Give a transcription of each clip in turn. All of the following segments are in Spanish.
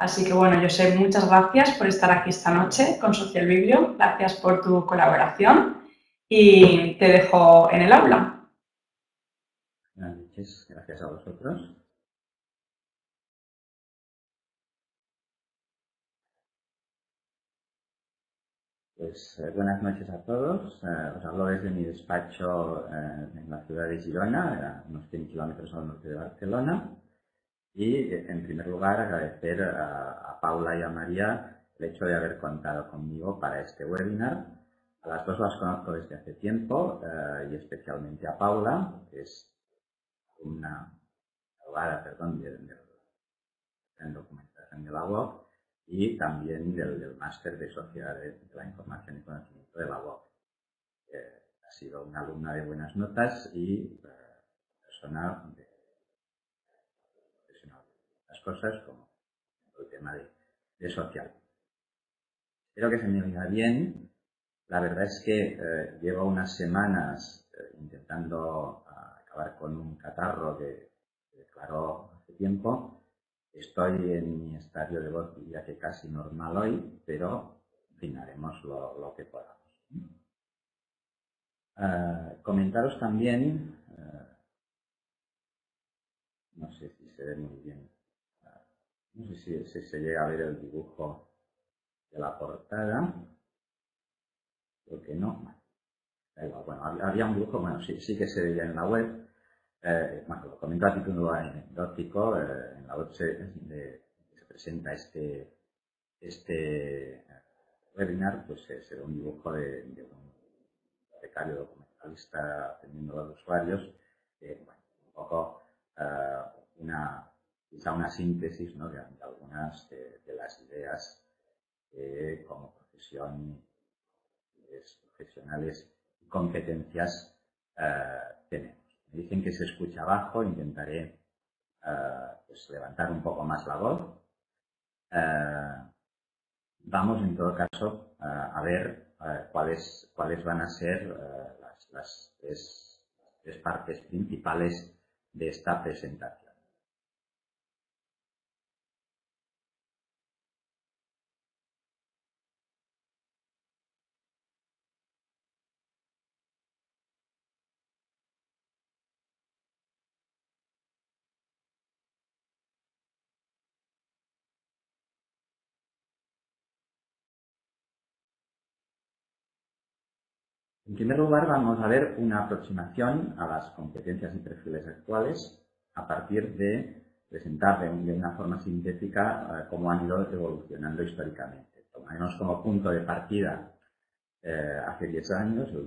Así que bueno, Josep, muchas gracias por estar aquí esta noche con SocialBiblio. Gracias por tu colaboración y te dejo en el aula. Buenas noches, gracias a vosotros. Pues buenas noches a todos. Os hablo desde mi despacho en la ciudad de Girona, a unos 100 kilómetros al norte de Barcelona. Y en primer lugar agradecer a Paula y a María el hecho de haber contado conmigo para este webinar. A las dos las conozco desde hace tiempo y especialmente a Paula, que es una abogada, en documentación de la UOC, y también del máster de Sociedades de la Información y Conocimiento de la UOC. Ha sido una alumna de buenas notas y persona profesional de las cosas, como el tema de social. Espero que se me oiga bien. La verdad es que llevo unas semanas intentando acabar con un catarro que declaró hace tiempo. Estoy en mi estadio de voz, diría que casi normal hoy, pero haremos lo que podamos. Comentaros también, no sé si se ve muy bien, no sé si se llega a ver el dibujo de la portada, creo que no. Da igual, bueno, había un dibujo, bueno, sí que se veía en la web. Bueno, lo comento a título anecdótico. En la web se presenta este webinar, pues se ve un dibujo de un becario documentalista atendiendo a los usuarios, bueno, un poco quizá una síntesis, ¿no?, de algunas de las ideas que como profesionales y competencias tenemos. Me dicen que se escucha abajo, intentaré pues levantar un poco más la voz. Vamos, en todo caso, a ver cuáles van a ser las tres partes principales de esta presentación. En primer lugar, vamos a ver una aproximación a las competencias y perfiles actuales a partir de presentar de una forma sintética cómo han ido evolucionando históricamente. Tomaremos como punto de partida hace 10 años, el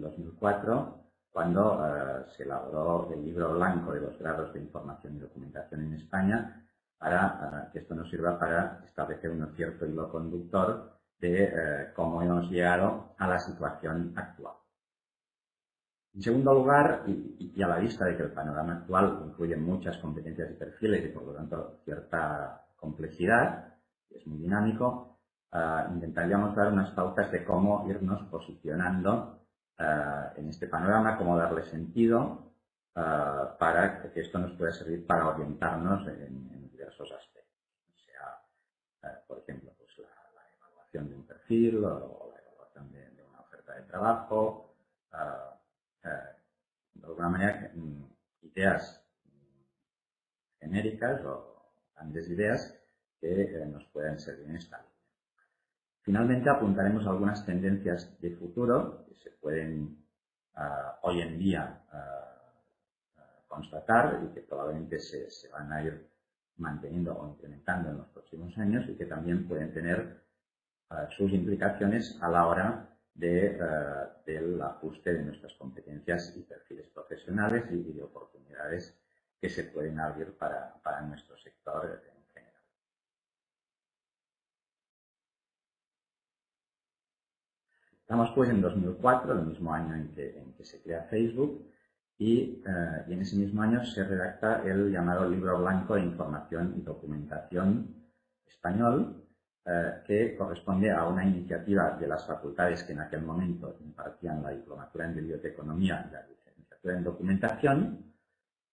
2004, cuando se elaboró el Libro Blanco de los grados de Información y Documentación en España, para que esto nos sirva para establecer un cierto hilo conductor de cómo hemos llegado a la situación actual. En segundo lugar, y a la vista de que el panorama actual incluye muchas competencias y perfiles y por lo tanto cierta complejidad, es muy dinámico, intentaríamos dar unas pautas de cómo irnos posicionando en este panorama, cómo darle sentido para que esto nos pueda servir para orientarnos en diversos aspectos. O sea, por ejemplo, de un perfil o la evaluación de una oferta de trabajo, de alguna manera ideas genéricas o grandes ideas que nos pueden servir en esta línea. Finalmente apuntaremos algunas tendencias de futuro que se pueden hoy en día constatar y que probablemente se van a ir manteniendo o incrementando en los próximos años y que también pueden tener sus implicaciones a la hora del ajuste de nuestras competencias y perfiles profesionales y de oportunidades que se pueden abrir para nuestro sector en general. Estamos pues en 2004, el mismo año en que se crea Facebook, y en ese mismo año se redacta el llamado Libro Blanco de Información y Documentación Español, que corresponde a una iniciativa de las facultades que en aquel momento impartían la diplomatura en biblioteconomía y la licenciatura en documentación,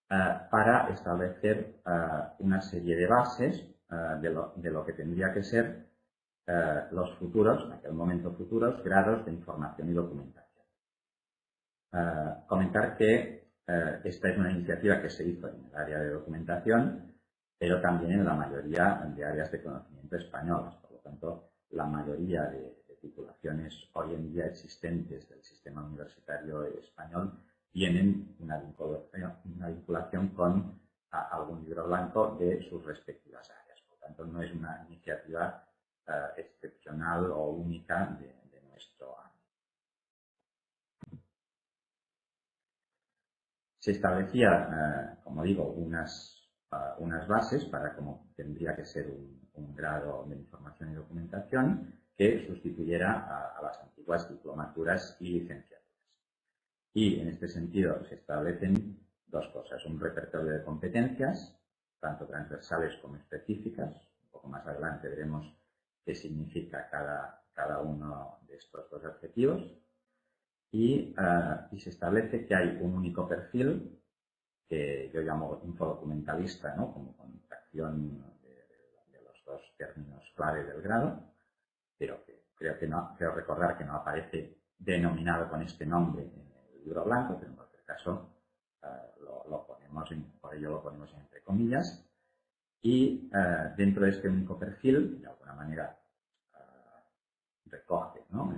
para establecer una serie de bases de lo que tendría que ser los futuros, en aquel momento futuros, grados de información y documentación. Comentar que esta es una iniciativa que se hizo en el área de documentación, pero también en la mayoría de áreas de conocimiento españolas. Por lo tanto, la mayoría de titulaciones hoy en día existentes del sistema universitario español tienen una vinculación con algún libro blanco de sus respectivas áreas. Por lo tanto, no es una iniciativa excepcional o única de nuestro ámbito. Se establecía, como digo, unas bases para cómo tendría que ser un grado de información y documentación que sustituyera a las antiguas diplomaturas y licenciaturas. Y en este sentido se establecen dos cosas: un repertorio de competencias, tanto transversales como específicas. Un poco más adelante veremos qué significa cada uno de estos dos adjetivos. Y se establece que hay un único perfil, que yo llamo infodocumentalista, ¿no?, como contracción de los dos términos clave del grado, pero que creo recordar que no aparece denominado con este nombre en el libro blanco, pero en cualquier caso lo ponemos entre comillas. Y dentro de este único perfil, de alguna manera, recoge, ¿no?,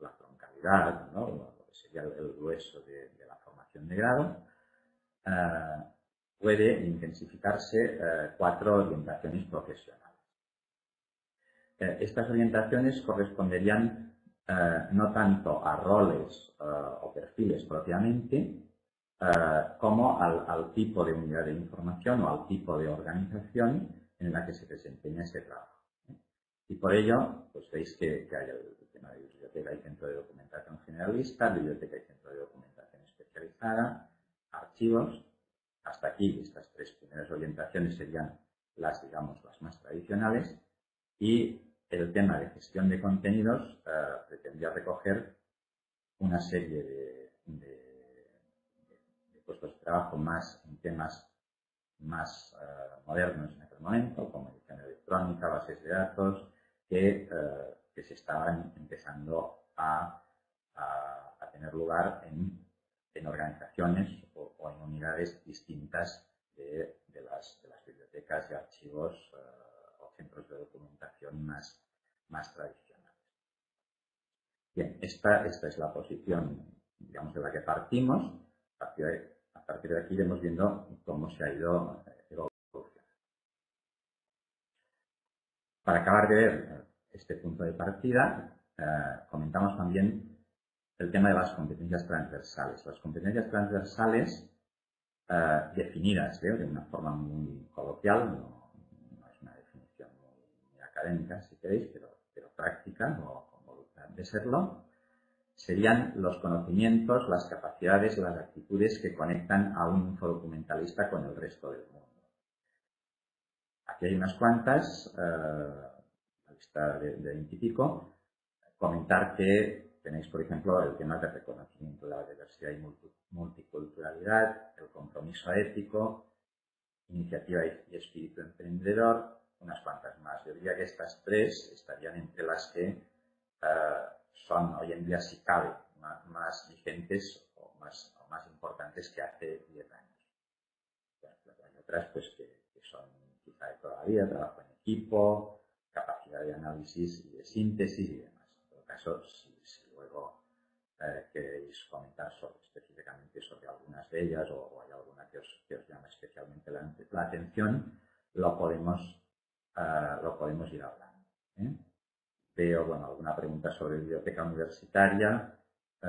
la troncalidad, ¿no?, lo que sería el grueso de la formación de grado. Puede intensificarse 4 orientaciones profesionales. Estas orientaciones corresponderían no tanto a roles o perfiles propiamente, como al tipo de unidad de información o al tipo de organización en la que se desempeña este trabajo. Y por ello, pues veis que hay el tema de biblioteca y centro de documentación generalista, biblioteca y centro de documentación especializada, archivos. Hasta aquí estas 3 primeras orientaciones serían las, digamos, las más tradicionales, y el tema de gestión de contenidos pretendía recoger una serie de puestos de trabajo más en temas más modernos en aquel momento, como edición electrónica, bases de datos, que se estaban empezando a tener lugar en organizaciones o en unidades distintas de las bibliotecas y archivos o centros de documentación más tradicionales. Bien, esta es la posición, digamos, de la que partimos. A partir de aquí iremos viendo cómo se ha ido evolucionando. Para acabar de ver este punto de partida, comentamos también el tema de las competencias transversales. Las competencias transversales definidas, creo, de una forma muy coloquial, no es una definición muy académica, si queréis, pero práctica o con voluntad de serlo, serían los conocimientos, las capacidades, las actitudes que conectan a un infodocumentalista con el resto del mundo. Aquí hay unas cuantas, la lista de 20 y pico, comentar que tenéis, por ejemplo, el tema del reconocimiento de la diversidad y multiculturalidad, el compromiso ético, iniciativa y espíritu emprendedor, unas cuantas más. Yo diría que estas 3 estarían entre las que son hoy en día, si cabe, más vigentes o más importantes que hace 10 años. Hay otras, pues, que son quizá de toda la vida: trabajo en equipo, capacidad de análisis y de síntesis y demás. En todo caso, queréis comentar específicamente sobre algunas de ellas o hay alguna que os llama especialmente la atención, lo podemos ir hablando, ¿eh? Veo, bueno, alguna pregunta sobre biblioteca universitaria, que,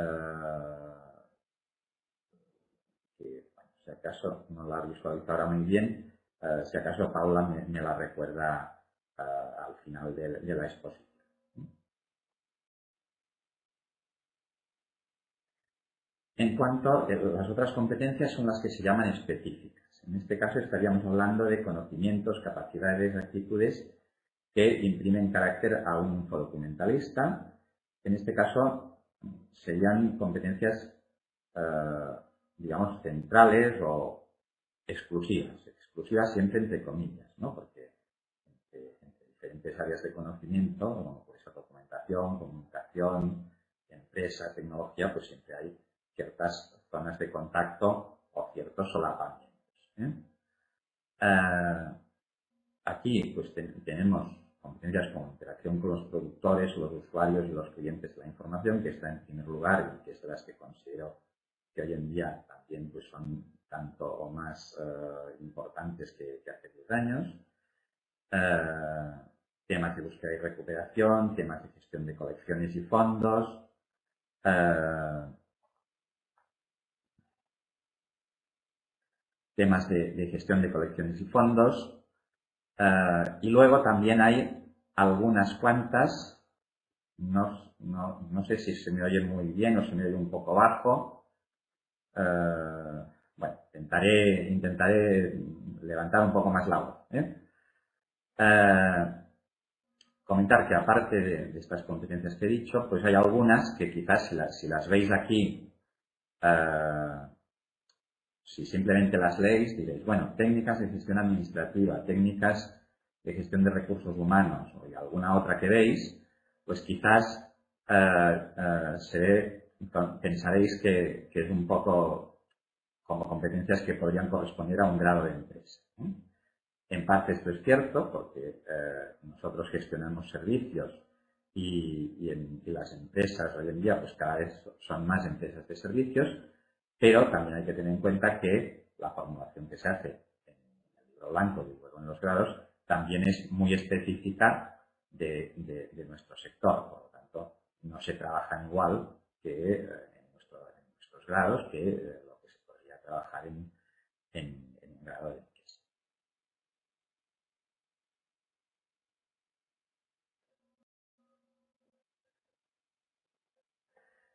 bueno, si acaso no la visualizo ahora muy bien, si acaso Paula me la recuerda al final de la exposición. En cuanto a las otras competencias, son las que se llaman específicas. En este caso estaríamos hablando de conocimientos, capacidades, actitudes que imprimen carácter a un infodocumentalista. En este caso serían competencias, digamos, centrales o exclusivas. Exclusivas siempre entre comillas, ¿no? Porque diferentes áreas de conocimiento, como puede ser documentación, comunicación, empresa, tecnología, pues siempre hay ciertas zonas de contacto o ciertos solapamientos, ¿eh? Aquí pues tenemos competencias como interacción con los productores, los usuarios y los clientes de la información, que está en primer lugar y que es de las que considero que hoy en día también pues, son tanto o más importantes que hace 10 años. Temas de búsqueda y recuperación, temas de gestión de colecciones y fondos. Temas de gestión de colecciones y fondos. Y luego también hay algunas cuantas, no sé si se me oye muy bien o se me oye un poco bajo. Bueno, intentaré levantar un poco más la voz, ¿eh? Comentar que aparte de estas competencias que he dicho, pues hay algunas que quizás si las veis aquí, si simplemente las leéis, diréis, bueno, técnicas de gestión administrativa, técnicas de gestión de recursos humanos o alguna otra que veis, pues quizás pensaréis que es un poco como competencias que podrían corresponder a un grado de empresa, ¿eh? En parte esto es cierto porque nosotros gestionamos servicios y las empresas hoy en día pues cada vez son más empresas de servicios. Pero también hay que tener en cuenta que la formulación que se hace en el libro blanco y luego en los grados también es muy específica de nuestro sector. Por lo tanto, no se trabajan igual que en nuestros grados que lo que se podría trabajar en un grado de empresa.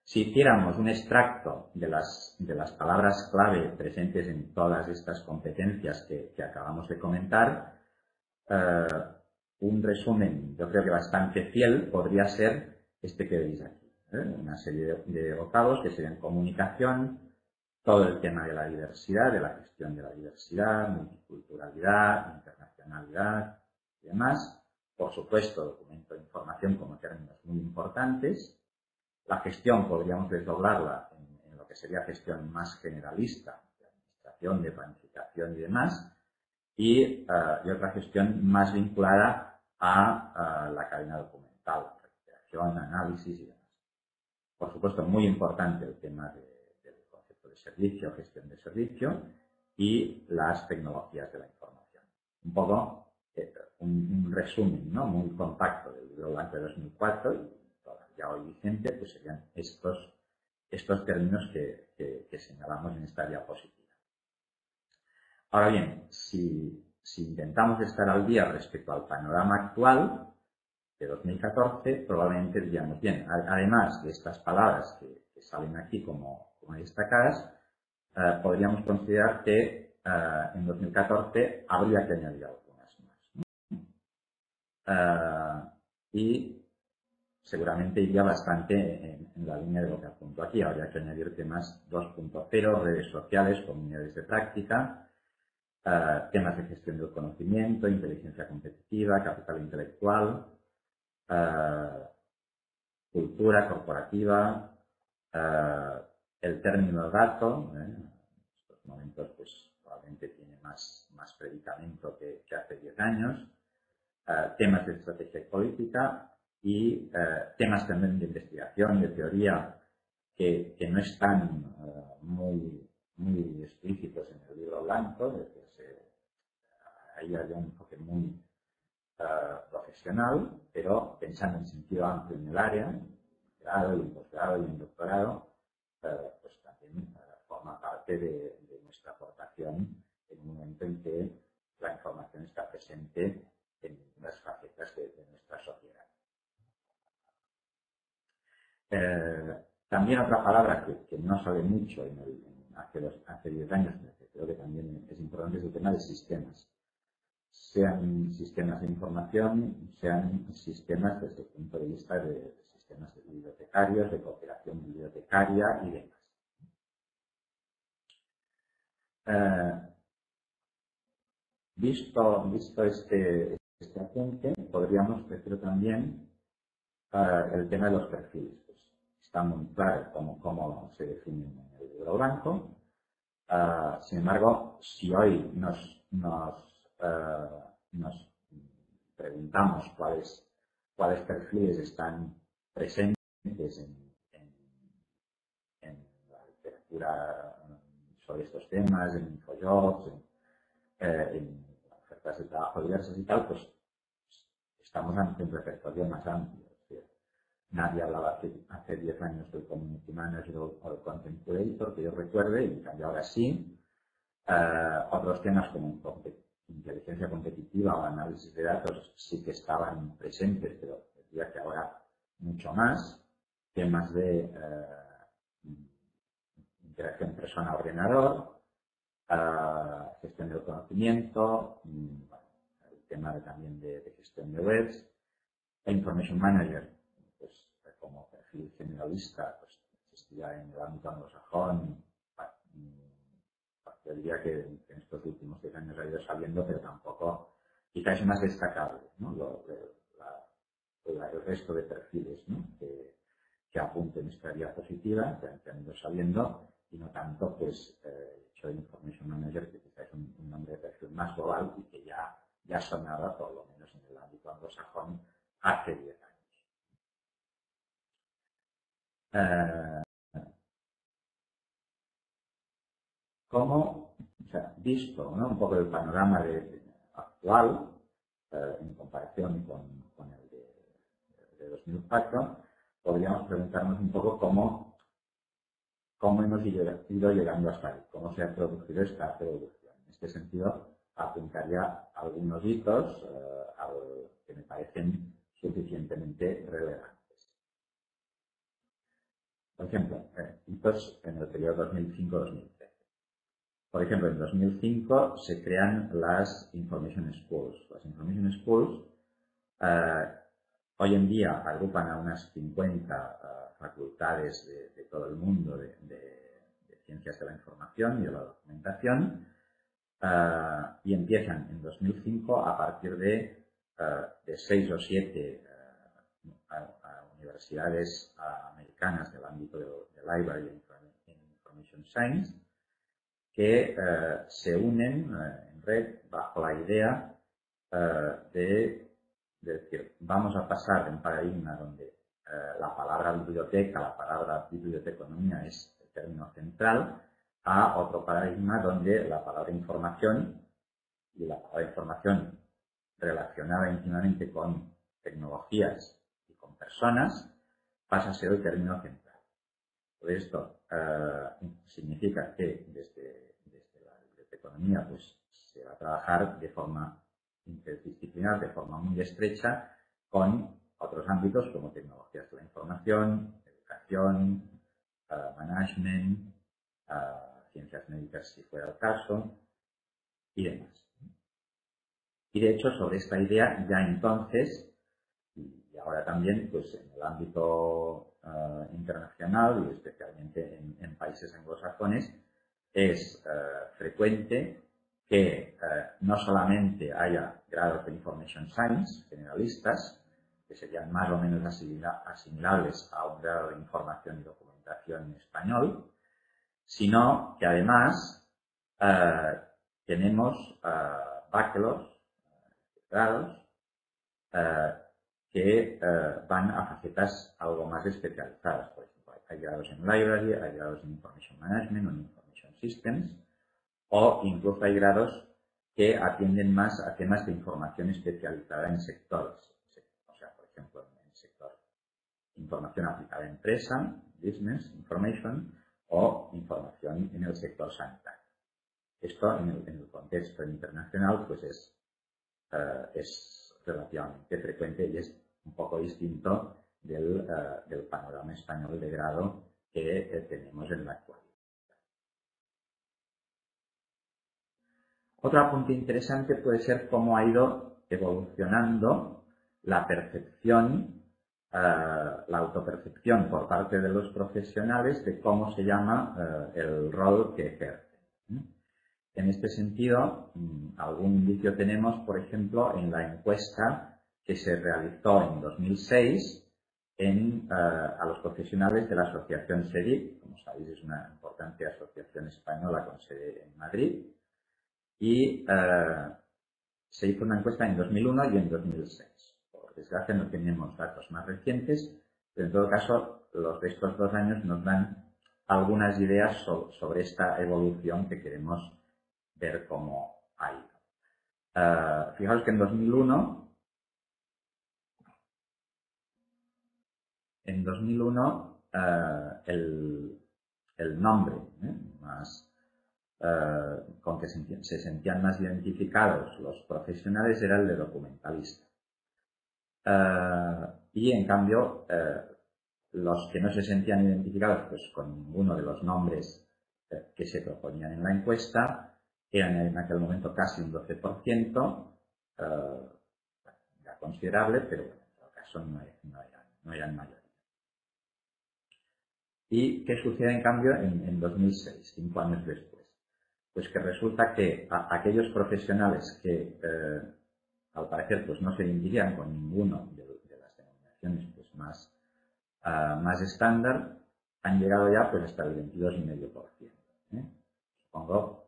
Si hiciéramos un extracto de las palabras clave presentes en todas estas competencias que acabamos de comentar, un resumen, yo creo que bastante fiel, podría ser este que veis aquí, ¿eh? Una serie de vocablos que serían comunicación, todo el tema de la diversidad, de la gestión de la diversidad, multiculturalidad, internacionalidad y demás. Por supuesto, documento de información como términos muy importantes. La gestión podríamos desdoblarla en lo que sería gestión más generalista, de administración, de planificación y demás, y otra gestión más vinculada a la cadena documental, recuperación, análisis y demás. Por supuesto, muy importante el tema del concepto de servicio, gestión de servicio y las tecnologías de la información. Un poco un resumen, ¿no? Muy compacto del libro blanco de 2004 y hoy vigente, pues serían estos términos que señalamos en esta diapositiva. Ahora bien, si intentamos estar al día respecto al panorama actual de 2014, probablemente diríamos, bien, además de estas palabras que salen aquí como destacadas, podríamos considerar que en 2014 habría que añadir algunas más, ¿no? Y seguramente iría bastante en la línea de lo que apunto aquí. Habría que añadir temas 2.0, redes sociales, comunidades de práctica, temas de gestión del conocimiento, inteligencia competitiva, capital intelectual, cultura corporativa, el término dato. En estos momentos pues probablemente tiene más predicamento que hace 10 años. Temas de estrategia y política. Y temas también de investigación, de teoría, que no están muy explícitos en el libro blanco. Ahí había un enfoque muy profesional, pero pensando en sentido amplio en el área, en grado y en posgrado y en doctorado, pues también forma parte de nuestra aportación en un momento en que la información está presente en las facetas de nuestra sociedad. También otra palabra que no sale mucho hace 10 años, creo que también es importante, es el tema de sistemas. Sean sistemas de información, sean sistemas desde el punto de vista de sistemas de bibliotecarios, de cooperación bibliotecaria y demás. Visto este agente, podríamos decir también el tema de los perfiles. Pues, está muy claro cómo se define el libro blanco. Sin embargo, si hoy nos preguntamos cuáles perfiles están presentes en la literatura sobre estos temas, en Infojobs, en ofertas de trabajo diversas y tal, pues estamos ante un repertorio más amplio. Es decir, nadie hablaba hace 10 años del Community Manager o del Content Curator, que yo recuerde, y en cambio ahora sí. Otros temas como inteligencia competitiva o análisis de datos sí que estaban presentes, pero diría que ahora mucho más. Temas de interacción persona-ordenador, gestión del conocimiento, bueno, el tema también de gestión de webs, Information Manager, pues, como perfil generalista, pues existía en el ámbito anglosajón. Yo diría que en estos últimos 10 años ha ido saliendo, pero tampoco, quizás es más destacable, ¿no? El resto de perfiles, ¿no? que apunten esta vía positiva, que han ido saliendo, y no tanto, pues, el Information Manager, que quizás es un nombre de perfil más global y que ya sonaba, por lo menos en el ámbito anglosajón, hace 10 años. Visto, ¿no?, un poco el panorama actual en comparación con el de 2004, podríamos preguntarnos un poco cómo hemos ido llegando hasta ahí, cómo se ha producido esta evolución. En este sentido, apuntaría algunos hitos que me parecen suficientemente relevantes. Por ejemplo, hitos en el periodo 2005-2006. Por ejemplo, en 2005 se crean las Information Schools. Las Information Schools hoy en día agrupan a unas 50 facultades de todo el mundo de ciencias de la información y de la documentación, y empiezan en 2005 a partir de 6 o 7 universidades americanas del ámbito de Library and Information Science, que se unen en red bajo la idea de decir, vamos a pasar de un paradigma donde la palabra biblioteca, la palabra biblioteconomía es el término central, a otro paradigma donde la palabra información y la palabra información relacionada íntimamente con tecnologías y con personas pasa a ser el término central. Por esto significa que desde la biblioteconomía, pues, se va a trabajar de forma interdisciplinar, de forma muy estrecha, con otros ámbitos como tecnologías de la información, educación, management, ciencias médicas si fuera el caso, y demás. Y de hecho, sobre esta idea ya entonces, y ahora también, pues en el ámbito internacional y especialmente en países anglosajones, es frecuente que no solamente haya grados de Information Science generalistas, que serían más o menos asimilables a un grado de Información y Documentación en español, sino que además tenemos bachelos, grados, que van a facetas algo más especializadas. Por ejemplo, hay grados en Library, hay grados en Information Management o en Information Systems, o incluso hay grados que atienden más a temas de información especializada en sectores. O sea, por ejemplo, en el sector información aplicada a empresa, business information, o información en el sector sanitario. Esto, en el contexto internacional, pues es relativamente frecuente y es un poco distinto del panorama español de grado que tenemos en la actualidad. Otro apunte interesante puede ser cómo ha ido evolucionando la percepción, la autopercepción por parte de los profesionales de cómo se llama el rol que ejercen. En este sentido, algún indicio tenemos, por ejemplo, en la encuesta que se realizó en 2006 a los profesionales de la asociación SEDIC, como sabéis es una importante asociación española con sede en Madrid, y se hizo una encuesta en 2001 y en 2006. Por desgracia no tenemos datos más recientes, pero en todo caso los de estos dos años nos dan algunas ideas sobre esta evolución que queremos ver cómo ha ido. Fijaos que en 2001 el nombre con que se sentían más identificados los profesionales era el de documentalista. Y en cambio, los que no se sentían identificados pues, con ninguno de los nombres que se proponían en la encuesta eran en aquel momento casi un 12%, ya considerable, pero bueno, en todo caso no eran mayores. ¿Y qué sucede en cambio en 2006, 5 años después? Pues que resulta que aquellos profesionales que al parecer pues no se identifican con ninguno de las denominaciones pues, más estándar han llegado ya pues hasta el 22,5%. Supongo,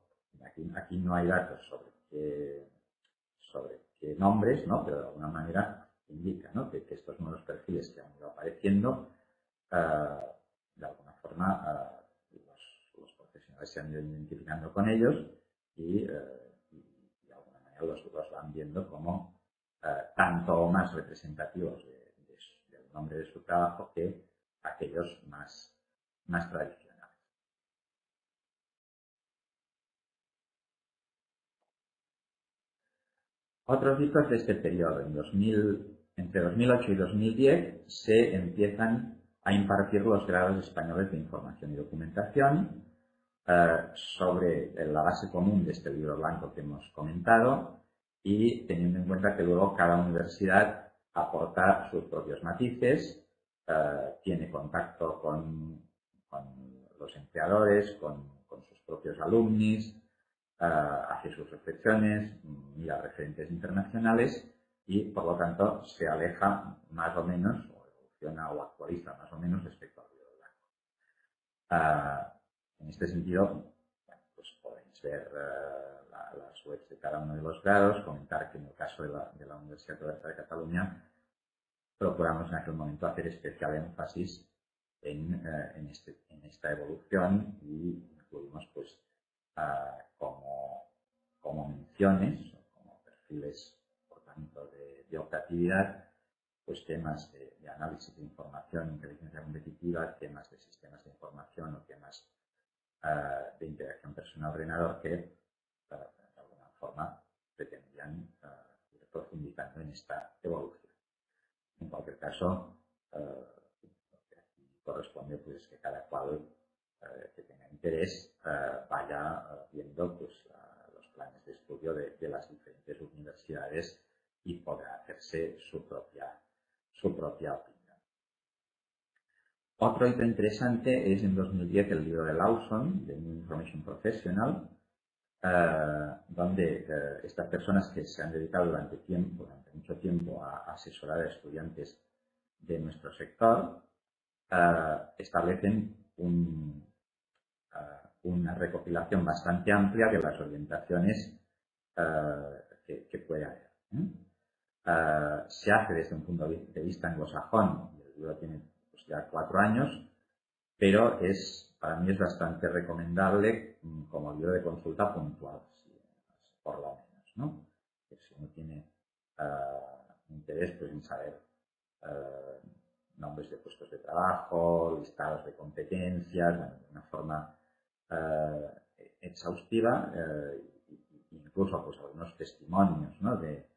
aquí no hay datos sobre qué nombres, ¿no? Pero de alguna manera indica, ¿no? que estos nuevos perfiles que han ido apareciendo de alguna forma los profesionales se han ido identificando con ellos y de alguna manera los van viendo como tanto o más representativos del nombre de su trabajo que aquellos más tradicionales. Otros hitos de este periodo, entre 2008 y 2010 se empiezan a impartir los grados españoles de información y documentación sobre la base común de este libro blanco que hemos comentado y teniendo en cuenta que luego cada universidad aporta sus propios matices, tiene contacto con los empleadores, con sus propios alumnos, hace sus reflexiones, mira referentes internacionales y por lo tanto se aleja más o menos o actualiza más o menos respecto al libro blanco. En este sentido, pues podéis ver las webs de cada uno de los grados, comentar que en el caso de la Universidad de Alberta de Cataluña procuramos en aquel momento hacer especial énfasis en esta evolución y incluimos pues como menciones, como perfiles, por tanto, de optatividad, pues temas de análisis de información, inteligencia competitiva, temas de sistemas de información o temas de interacción persona-ordenador que de alguna forma pretendían ir profundizando en esta evolución. En cualquier caso, lo que aquí corresponde pues que cada cual que tenga interés vaya viendo pues, los planes de estudio de las diferentes universidades y podrá hacerse su propia opinión. Otro hito interesante es en 2010 el libro de Lawson, de New Information Professional, donde estas personas que se han dedicado durante mucho tiempo a asesorar a estudiantes de nuestro sector, establecen una recopilación bastante amplia de las orientaciones que puede haber. Se hace desde un punto de vista anglosajón, el libro tiene pues, ya 4 años, pero para mí es bastante recomendable como libro de consulta puntual, por lo menos, ¿no? Que si uno tiene interés pues, en saber nombres de puestos de trabajo, listados de competencias, bueno, de una forma exhaustiva, incluso pues, algunos testimonios, ¿no? De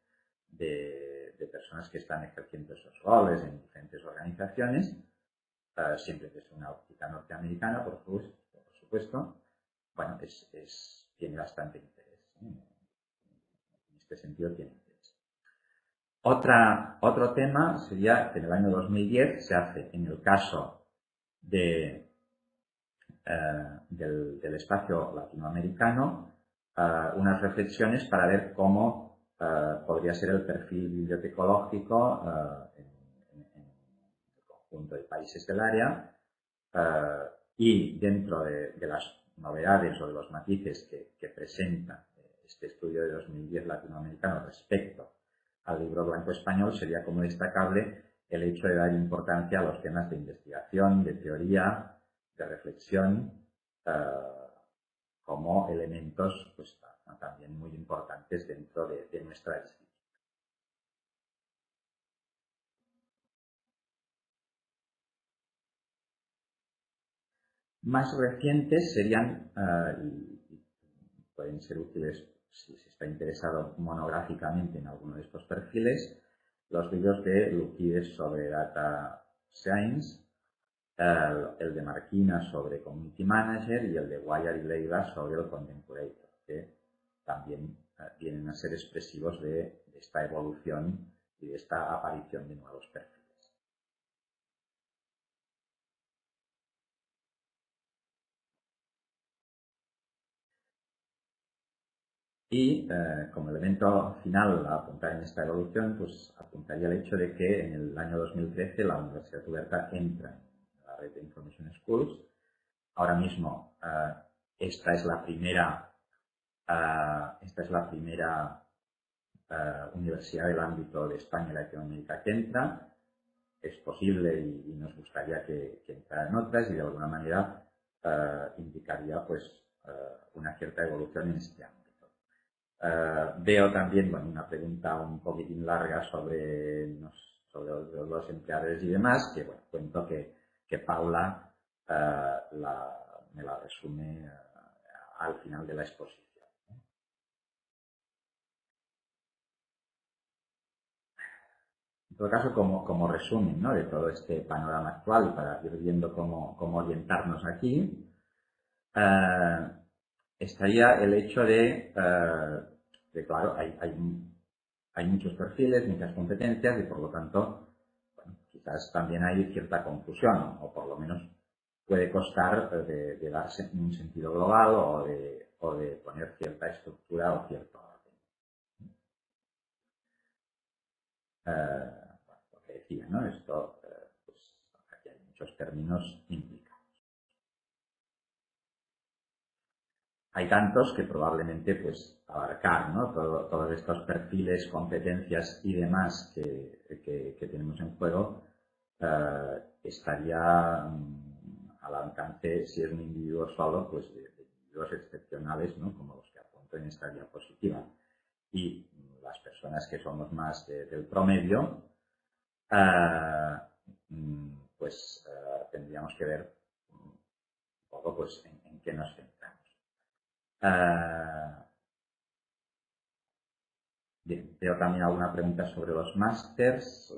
personas que están ejerciendo esos roles en diferentes organizaciones, siempre desde una óptica norteamericana, por supuesto, bueno, tiene bastante interés, ¿eh? En este sentido tiene interés. Otro tema sería que en el año 2010 se hace, en el caso del espacio latinoamericano, unas reflexiones para ver cómo podría ser el perfil bibliotecológico en el conjunto de países del área, y dentro de las novedades o de los matices que presenta este estudio de 2010 latinoamericano respecto al libro blanco español, sería como destacable el hecho de dar importancia a los temas de investigación, de teoría, de reflexión, como elementos pues, también muy importantes dentro de nuestra disciplina. Más recientes serían, y pueden ser útiles si se está interesado monográficamente en alguno de estos perfiles, los libros de Lucides sobre Data Science, el de Marquina sobre Community Manager y el de Wyatt y Leila sobre el Content Curator, que también vienen a ser expresivos de esta evolución y de esta aparición de nuevos perfiles. Y como elemento final a apuntar en esta evolución, pues apuntaría el hecho de que en el año 2013 la Universidad de Alberta entra en la red de Information Schools. Ahora mismo esta es la primera universidad del ámbito de España y Latinoamérica que entra. Es posible y nos gustaría que entraran otras y de alguna manera indicaría pues una cierta evolución en este ámbito. Veo también, bueno, una pregunta un poquitín larga sobre los empleadores y demás, que bueno, cuento que Paula me la resume al final de la exposición. En todo caso, como resumen, ¿no?, de todo este panorama actual, para ir viendo cómo orientarnos aquí, estaría el hecho de claro, hay muchos perfiles, muchas competencias y por lo tanto, bueno, quizás también hay cierta confusión o por lo menos puede costar de darse un sentido global o de poner cierta estructura o cierto orden. Bueno, lo que decía, ¿no? Esto, pues, aquí hay muchos términos implicados. Hay tantos que probablemente pues abarcar, ¿no?, todos estos perfiles, competencias y demás que tenemos en juego estaría al alcance, si es un individuo solo, pues de individuos excepcionales, ¿no?, como los que apunto en esta diapositiva. Y las personas que somos más del promedio, pues tendríamos que ver un poco pues en qué nos centramos. Bien, veo también alguna pregunta sobre los másters,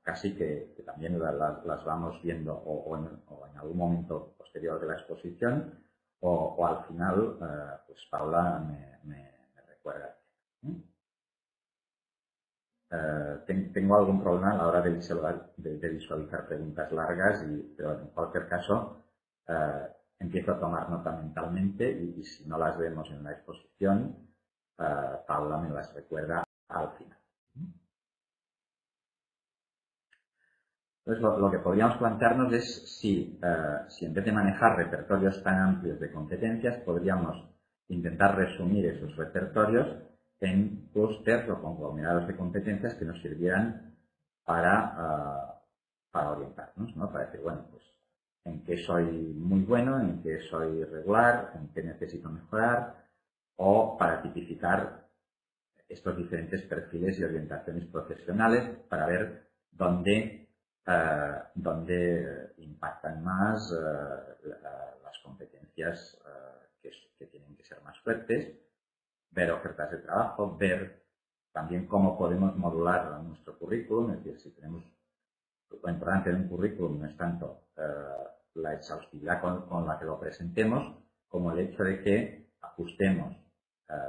casi que también las vamos viendo o en algún momento posterior de la exposición o al final, pues Paula me recuerda. Tengo algún problema a la hora de visualizar preguntas largas, pero en cualquier caso empiezo a tomar nota mentalmente y si no las vemos en la exposición, Paula me las recuerda al final. Entonces, lo que podríamos plantearnos es si en vez de manejar repertorios tan amplios de competencias, podríamos intentar resumir esos repertorios en clústeres o conglomerados de competencias que nos sirvieran para orientarnos, ¿no? Para decir, bueno, pues en qué soy muy bueno, en qué soy regular, en qué necesito mejorar, o para tipificar estos diferentes perfiles y orientaciones profesionales para ver dónde impactan más las competencias que tienen que ser más fuertes, ver ofertas de trabajo, ver también cómo podemos modular nuestro currículum, es decir, si tenemos la importancia de un currículum no es tanto la exhaustividad con la que lo presentemos, como el hecho de que ajustemos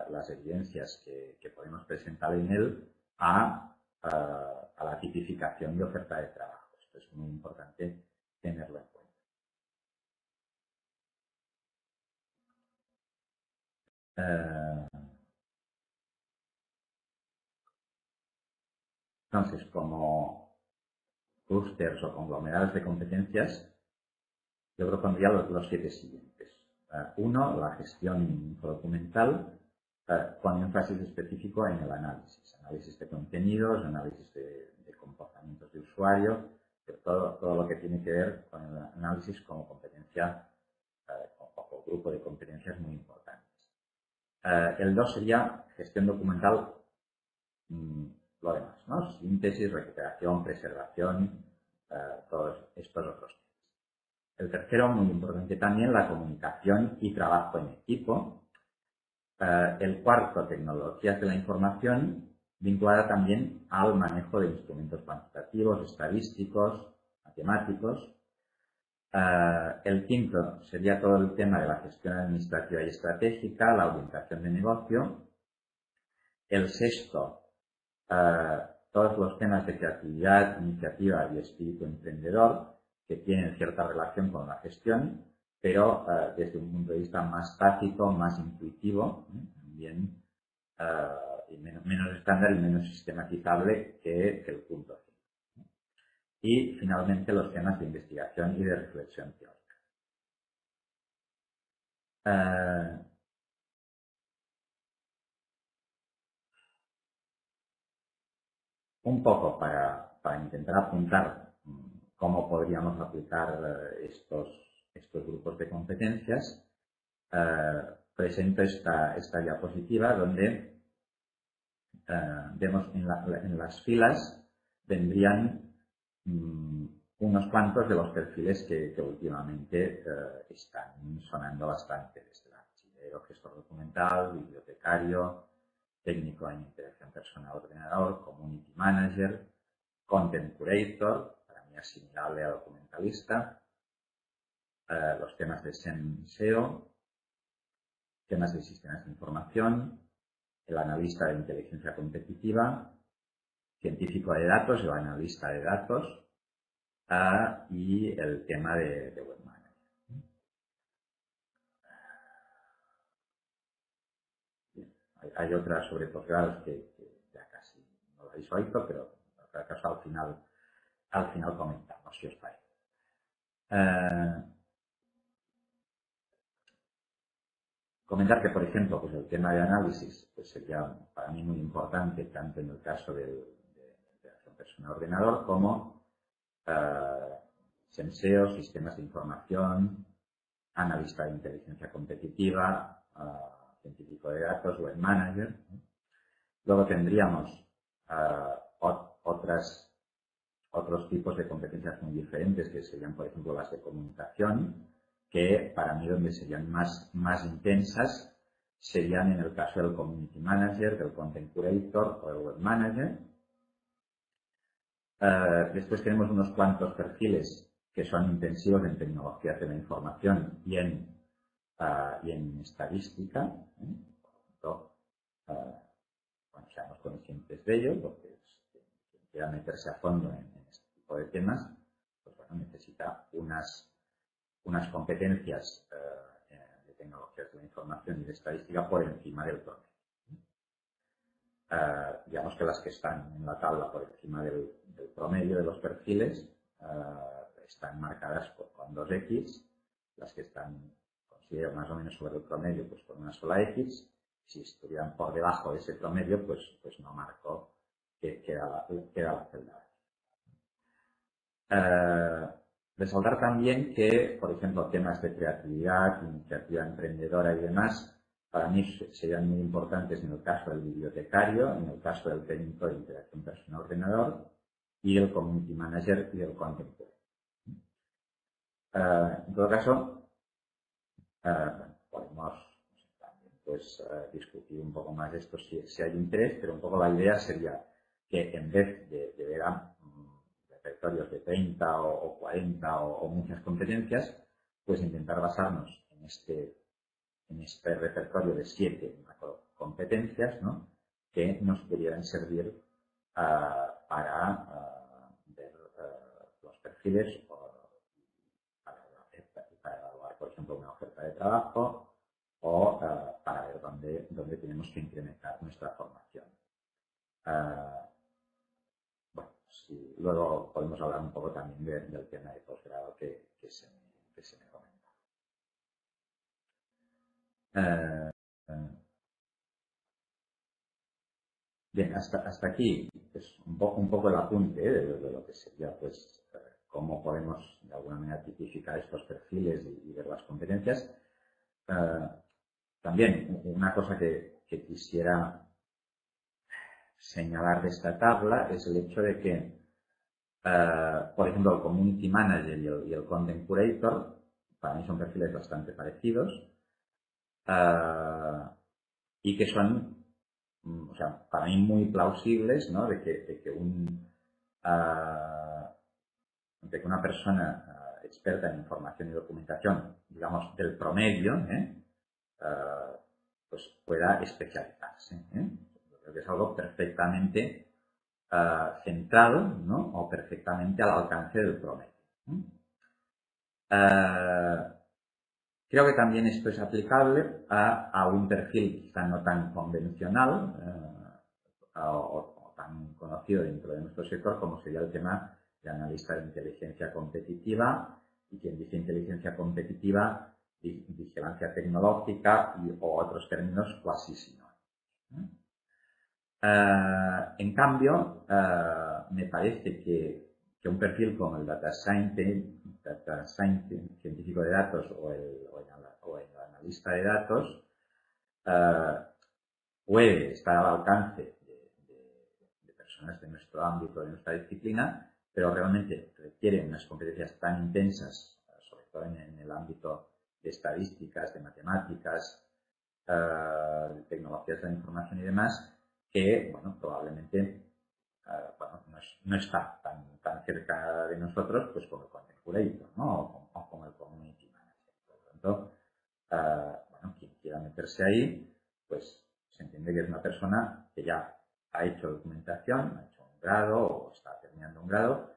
las evidencias que podemos presentar en él a la tipificación de oferta de trabajo. Esto es muy importante tenerlo en cuenta. Entonces, como clústeres o conglomerados de competencias, yo propondría los siete siguientes. Uno, la gestión infodocumental, con énfasis específico en el análisis. Análisis de contenidos, análisis de comportamientos de usuario, de todo lo que tiene que ver con el análisis como competencia, como grupo de competencias muy importantes. El dos sería gestión documental, lo demás, ¿no? Síntesis, recuperación, preservación, todos estos otros temas. El tercero, muy importante también, la comunicación y trabajo en equipo. El cuarto, tecnologías de la información, vinculada también al manejo de instrumentos cuantitativos, estadísticos, matemáticos. El quinto sería todo el tema de la gestión administrativa y estratégica, la orientación de negocio. El sexto, todos los temas de creatividad, iniciativa y espíritu emprendedor que tienen cierta relación con la gestión, pero desde un punto de vista más tácito, más intuitivo, también y menos estándar y menos sistematizable que el punto C. Y finalmente los temas de investigación y de reflexión teórica. Un poco para intentar apuntar cómo podríamos aplicar estos grupos de competencias, presento esta diapositiva donde vemos en las filas vendrían unos cuantos de los perfiles que últimamente están sonando bastante, desde el archivero, gestor documental, bibliotecario, técnico en interacción personal-ordenador, community manager, content curator, para mí asimilable a documentalista, los temas de SEM-SEO, temas de sistemas de información, el analista de inteligencia competitiva, científico de datos, el analista de datos y el tema de web manager. Hay otra sobre posgrados que ya casi no la visualizo, pero en cualquier caso al final comentamos, si os parece. Comentar que, por ejemplo, pues el tema de análisis pues sería para mí muy importante, tanto en el caso de interacción persona-ordenador como SEM-SEO, sistemas de información, analista de inteligencia competitiva, científico de datos, web manager. Luego tendríamos otros tipos de competencias muy diferentes, que serían, por ejemplo, las de comunicación, que para mí donde serían más intensas serían en el caso del community manager, del content curator o del web manager. Después tenemos unos cuantos perfiles que son intensivos en tecnologías de la información y en estadística, por lo tanto, bueno, seamos conscientes de ello, porque quien quiera meterse a fondo en este tipo de temas, pues bueno, necesita unas competencias de tecnologías de la información y de estadística por encima del promedio. Digamos que las que están en la tabla por encima del promedio de los perfiles están marcadas con 2X, las que están más o menos sobre el promedio, pues con una sola X. Si estuvieran por debajo de ese promedio, pues no marco, que queda la celda. Resaltar también que, por ejemplo, temas de creatividad, iniciativa emprendedora y demás, para mí serían muy importantes en el caso del bibliotecario, en el caso del técnico de interacción persona-ordenador y del community manager y del content creator. En todo caso, podemos también, discutir un poco más de esto si hay interés, pero un poco la idea sería que en vez de ver a repertorios de 30 o 40 o muchas competencias, pues intentar basarnos en este repertorio de 7 competencias, ¿no?, que nos pudieran servir para ver los perfiles para evaluar, por ejemplo, una oferta de trabajo o para ver dónde donde tenemos que incrementar nuestra formación. Bueno, sí, luego podemos hablar un poco también del tema de posgrado que se me comenta. Bien, hasta aquí es un poco el apunte de lo que sería, pues, cómo podemos de alguna manera tipificar estos perfiles y ver las competencias. También una cosa que quisiera señalar de esta tabla es el hecho de que, por ejemplo, el Community Manager y el Content Curator para mí son perfiles bastante parecidos y que son, o sea, para mí muy plausibles, ¿no? De que una persona experta en información y documentación, digamos, del promedio, pues pueda especializarse, Yo creo que es algo perfectamente centrado, ¿no? O perfectamente al alcance del promedio. Creo que también esto es aplicable a un perfil quizá no tan convencional o tan conocido dentro de nuestro sector como sería el tema de analista de inteligencia competitiva, y quien dice inteligencia competitiva, vigilancia tecnológica o otros términos cuasi sinónimos. En cambio, me parece que un perfil como el Data Science, científico de datos o el analista de datos, puede estar al alcance de personas de nuestro ámbito, de nuestra disciplina, pero realmente requieren unas competencias tan intensas, sobre todo en el ámbito de estadísticas, de matemáticas, de tecnologías de la información y demás, que, bueno, probablemente no está tan cerca de nosotros, pues, como el Content Curator, ¿no? O como el Community Manager. Por lo tanto, bueno, quien quiera meterse ahí, pues se entiende que es una persona que ya ha hecho documentación, ha hecho un grado o está un grado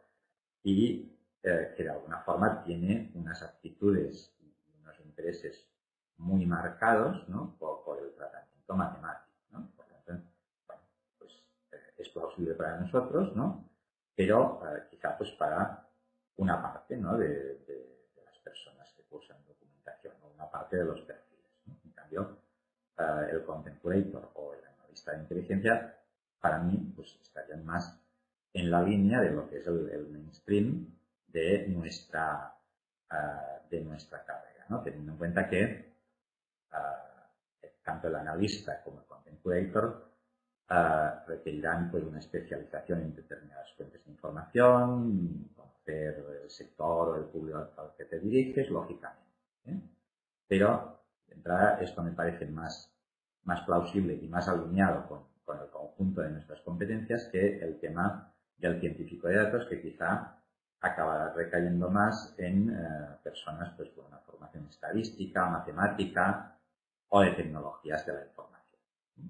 y que de alguna forma tiene unas actitudes y unos intereses muy marcados, ¿no? por el tratamiento matemático, ¿no? Por tanto, bueno, pues, es plausible para nosotros, ¿no? Pero quizá, pues, para una parte, ¿no? de las personas que cursan documentación, ¿no? Una parte de los perfiles, ¿no? En cambio, el Content Curator o el analista de inteligencia para mí, pues, estarían más en la línea de lo que es el mainstream de nuestra carrera, ¿no? Teniendo en cuenta que tanto el analista como el Content Curator requerirán, pues, una especialización en determinadas fuentes de información, conocer el sector o el público al que te diriges, lógicamente, ¿eh? Pero, de entrada, esto me parece más plausible y más alineado con el conjunto de nuestras competencias que el tema del científico de datos, que quizá acabará recayendo más en personas, pues, con una formación estadística, matemática o de tecnologías de la información, ¿sí?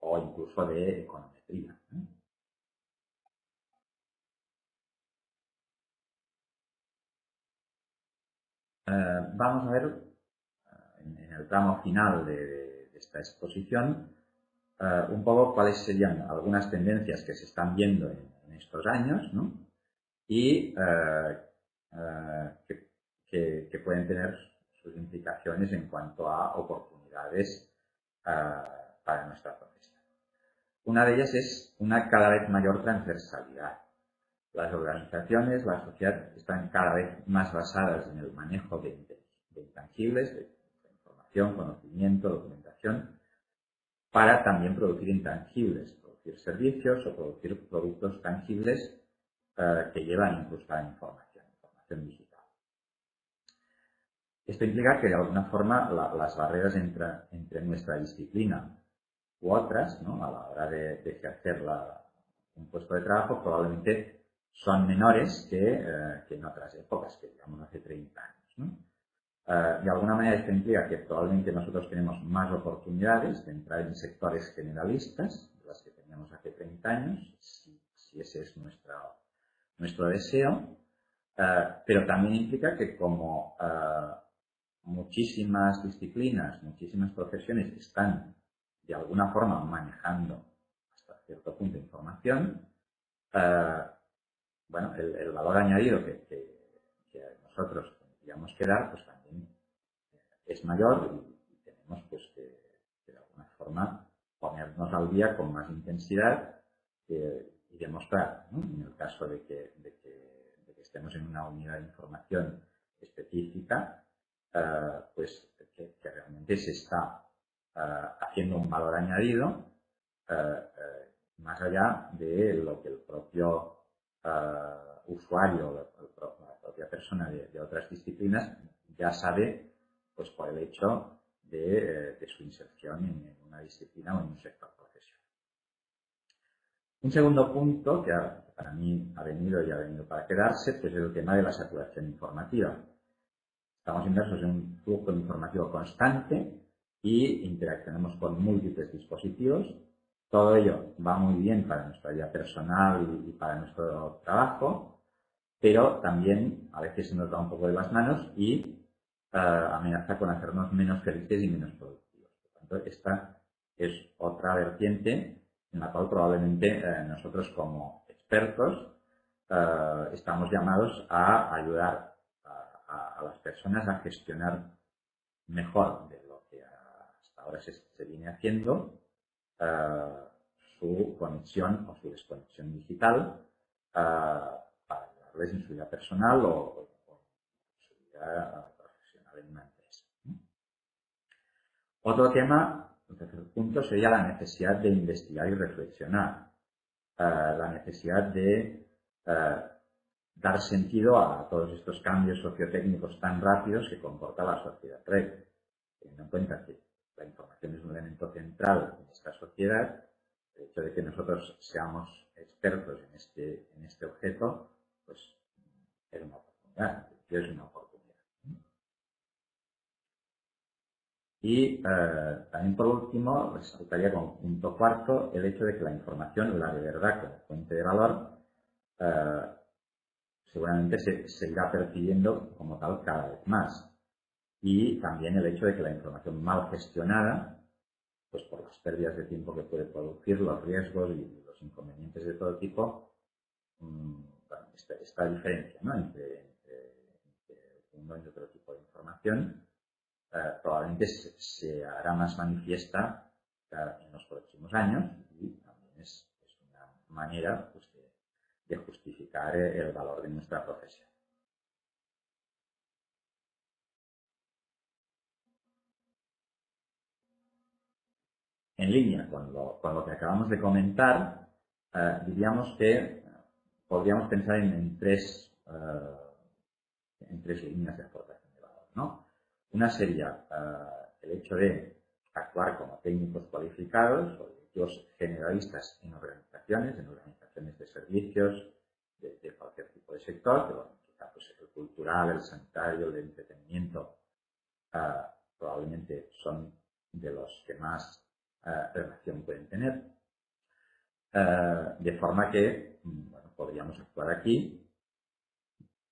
O incluso de econometría, ¿sí? Vamos a ver en el tramo final de esta exposición un poco cuáles serían algunas tendencias que se están viendo en estos años, ¿no? Y que pueden tener sus implicaciones en cuanto a oportunidades para nuestra profesión. Una de ellas es una cada vez mayor transversalidad. Las organizaciones, la sociedad, están cada vez más basadas en el manejo de intangibles, de información, conocimiento, documentación, para también producir intangibles, producir servicios o producir productos tangibles que llevan incrustada información digital. Esto implica que de alguna forma las barreras entre nuestra disciplina u otras, ¿no? A la hora de ejercer un puesto de trabajo, probablemente son menores que en otras épocas, que digamos hace 30 años, ¿no? De alguna manera esto implica que probablemente nosotros tenemos más oportunidades de entrar en sectores generalistas de las que teníamos hace 30 años, si ese es nuestro deseo, pero también implica que como muchísimas disciplinas, muchísimas profesiones están de alguna forma manejando hasta cierto punto información, bueno, el valor añadido que nosotros tendríamos que dar, pues también es mayor y tenemos pues que de alguna forma ponernos al día con más intensidad y demostrar, ¿no? En el caso de que estemos en una unidad de información específica, pues que realmente se está haciendo un valor añadido más allá de lo que el propio usuario, la propia persona de otras disciplinas ya sabe, pues por el hecho de su inserción en una disciplina o en un sector profesional. Un segundo punto que para mí ha venido y ha venido para quedarse, pues es el tema de la saturación informativa. Estamos inmersos en un flujo informativo constante y interaccionamos con múltiples dispositivos. Todo ello va muy bien para nuestra vida personal y para nuestro trabajo, pero también a veces se nos da un poco de las manos y amenaza con hacernos menos felices y menos productivos. Por lo tanto, esta es otra vertiente en la cual probablemente nosotros como expertos estamos llamados a ayudar a las personas a gestionar mejor de lo que hasta ahora se viene haciendo su conexión o su desconexión digital para ayudarles en su vida personal o en su vida profesional en una empresa. Otro tema, el tercer punto, sería la necesidad de investigar y reflexionar, la necesidad de dar sentido a todos estos cambios sociotécnicos tan rápidos que comporta la sociedad red, teniendo en cuenta que la información es un elemento central en esta sociedad. El hecho de que nosotros seamos expertos en este objeto, pues es una oportunidad. Es una oportunidad. Y también, por último, resaltaría como punto cuarto el hecho de que la información, la de verdad como fuente de valor, seguramente se irá percibiendo como tal cada vez más. Y también el hecho de que la información mal gestionada, pues por las pérdidas de tiempo que puede producir, los riesgos y los inconvenientes de todo tipo, esta diferencia, ¿no?, entre uno y otro tipo de información, probablemente se hará más manifiesta en los próximos años y también es una manera pues, de justificar el valor de nuestra profesión. En línea con lo que acabamos de comentar, diríamos que podríamos pensar en tres líneas de aportación de valor, ¿no? Una sería el hecho de actuar como técnicos cualificados o directivos generalistas en organizaciones de servicios de cualquier tipo de sector, que bueno, quizá pues, el cultural, el sanitario, el entretenimiento, probablemente son de los que más relación pueden tener, de forma que bueno, podríamos actuar aquí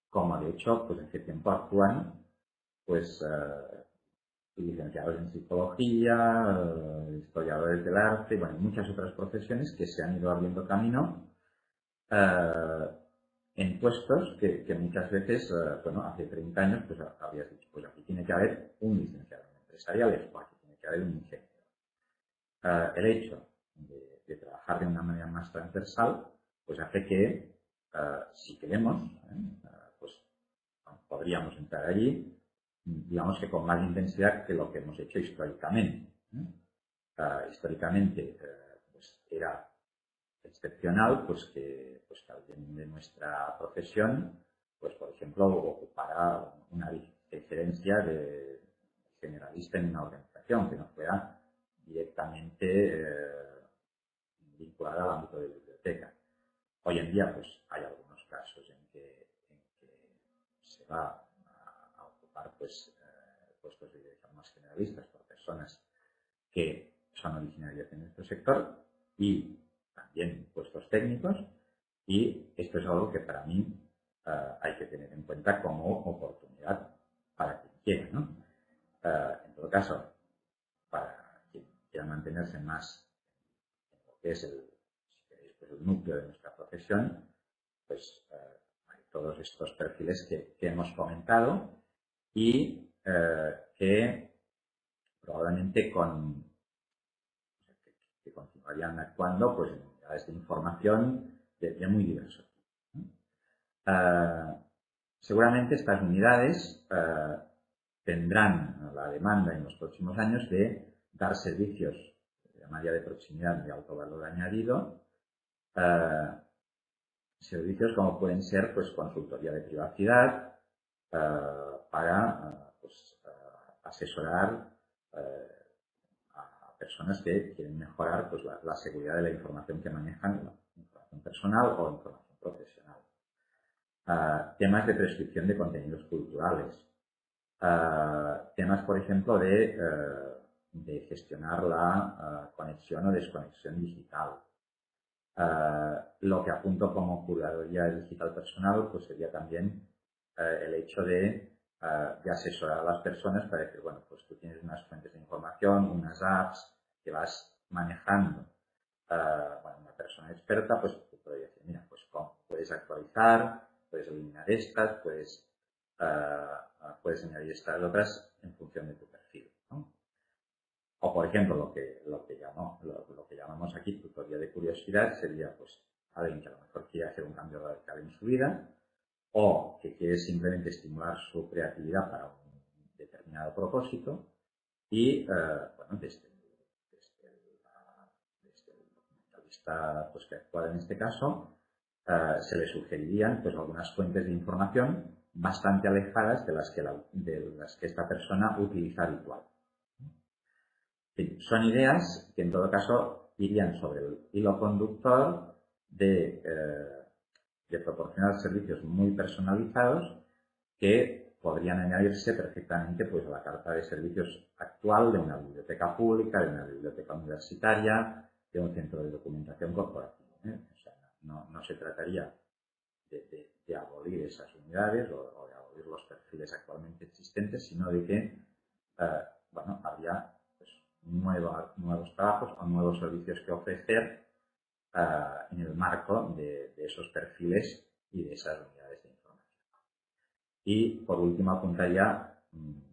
como de hecho pues en qué tiempo actúan pues licenciados en psicología, historiadores del arte, bueno, muchas otras profesiones que se han ido abriendo camino en puestos que muchas veces bueno, hace 30 años pues habías dicho pues aquí tiene que haber un licenciado en empresariales o aquí tiene que haber un ingeniero. El hecho de trabajar de una manera más transversal, pues hace que, si queremos, pues podríamos entrar allí, digamos que con más intensidad que lo que hemos hecho históricamente. Históricamente, pues era excepcional pues que alguien de nuestra profesión, pues por ejemplo, ocupara una gerencia de generalista en una organización que no fuera directamente vinculada al ámbito de la biblioteca. Hoy en día pues hay algunos casos en que se va a ocupar pues, puestos de dirección más generalistas por personas que son originarias de nuestro sector y también puestos técnicos, y esto es algo que para mí hay que tener en cuenta como oportunidad para quien quiera, ¿no? En todo caso, para quiera mantenerse más en lo que es el núcleo de nuestra profesión, pues hay todos estos perfiles que hemos comentado y que probablemente que continuarían actuando pues, en unidades de información de muy diverso tipo. Seguramente estas unidades tendrán la demanda en los próximos años de dar servicios de llamaría de proximidad de alto valor añadido, servicios como pueden ser pues, consultoría de privacidad para pues, asesorar a personas que quieren mejorar pues, la seguridad de la información que manejan, la información personal o información profesional. Temas de prescripción de contenidos culturales. Temas, por ejemplo, de gestionar la conexión o desconexión digital. Lo que apunto como curaduría digital personal pues sería también el hecho de asesorar a las personas para decir, bueno, pues tú tienes unas fuentes de información, unas apps que vas manejando. Bueno, una persona experta pues te podría decir, mira, pues puedes actualizar, puedes eliminar estas, puedes añadir estas otras en función de tu perfil, ¿no? O, por ejemplo, lo que llamamos aquí tutoría de curiosidad sería, pues, alguien que a lo mejor quiere hacer un cambio radical en su vida o que quiere simplemente estimular su creatividad para un determinado propósito y, bueno, desde el documentalista pues, que actúa en este caso, se le sugerirían pues, algunas fuentes de información bastante alejadas de las que esta persona utiliza habitualmente. Son ideas que en todo caso irían sobre el hilo conductor de proporcionar servicios muy personalizados que podrían añadirse perfectamente pues, a la carta de servicios actual de una biblioteca pública, de una biblioteca universitaria, de un centro de documentación corporativa, ¿eh? O sea, no se trataría de abolir esas unidades o de abolir los perfiles actualmente existentes, sino de que bueno, habría nuevos trabajos o nuevos servicios que ofrecer en el marco de esos perfiles y de esas unidades de información. Y por último apuntaría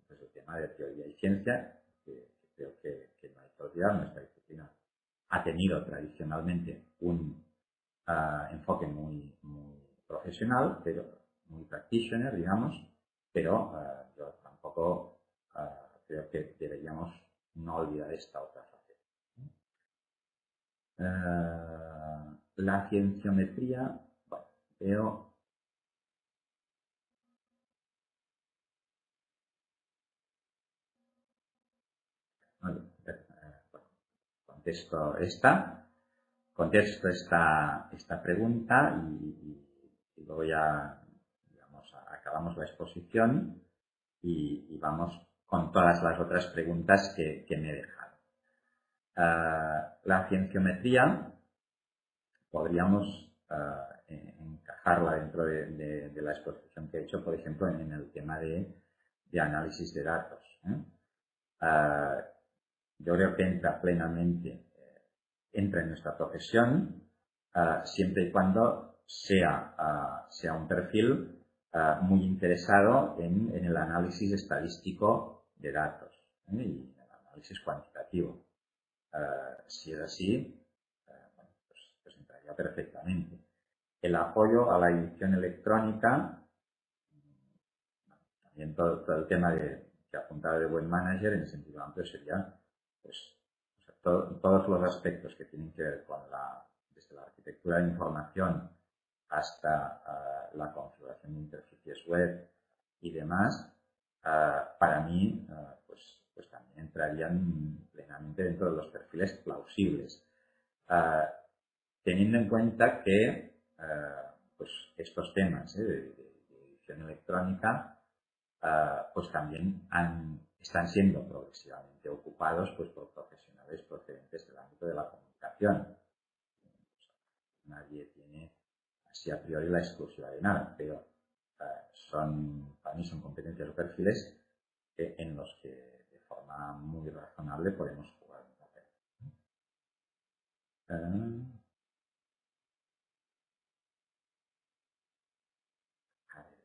pues, el tema de teoría y ciencia, que creo que no hay que olvidar. Nuestra disciplina ha tenido tradicionalmente un enfoque muy profesional, pero muy practitioner, digamos, pero yo tampoco creo que deberíamos no olvidar esta otra faceta. La cienciometría, bueno, veo... Vale, bueno, contesto esta pregunta y luego ya digamos, acabamos la exposición y vamos con todas las otras preguntas que me he dejado. La cienciometría podríamos encajarla dentro de la exposición que he hecho, por ejemplo, en el tema de análisis de datos, ¿eh? Yo creo que entra plenamente entre en nuestra profesión siempre y cuando sea un perfil muy interesado en el análisis estadístico de datos, ¿eh? Y el análisis cuantitativo. Si es así, bueno, pues entraría perfectamente. El apoyo a la edición electrónica, también todo el tema que apuntaba de web manager en sentido amplio sería pues, todos los aspectos que tienen que ver con desde la arquitectura de información hasta la configuración de interfaces web y demás, para mí pues también entrarían plenamente dentro de los perfiles plausibles. Teniendo en cuenta que pues estos temas de edición electrónica pues también están siendo progresivamente ocupados pues, por profesionales procedentes del ámbito de la comunicación. Nadie tiene así a priori la exclusividad de nada, pero para mí son competencias o perfiles en los que de forma muy razonable podemos jugar. A ver,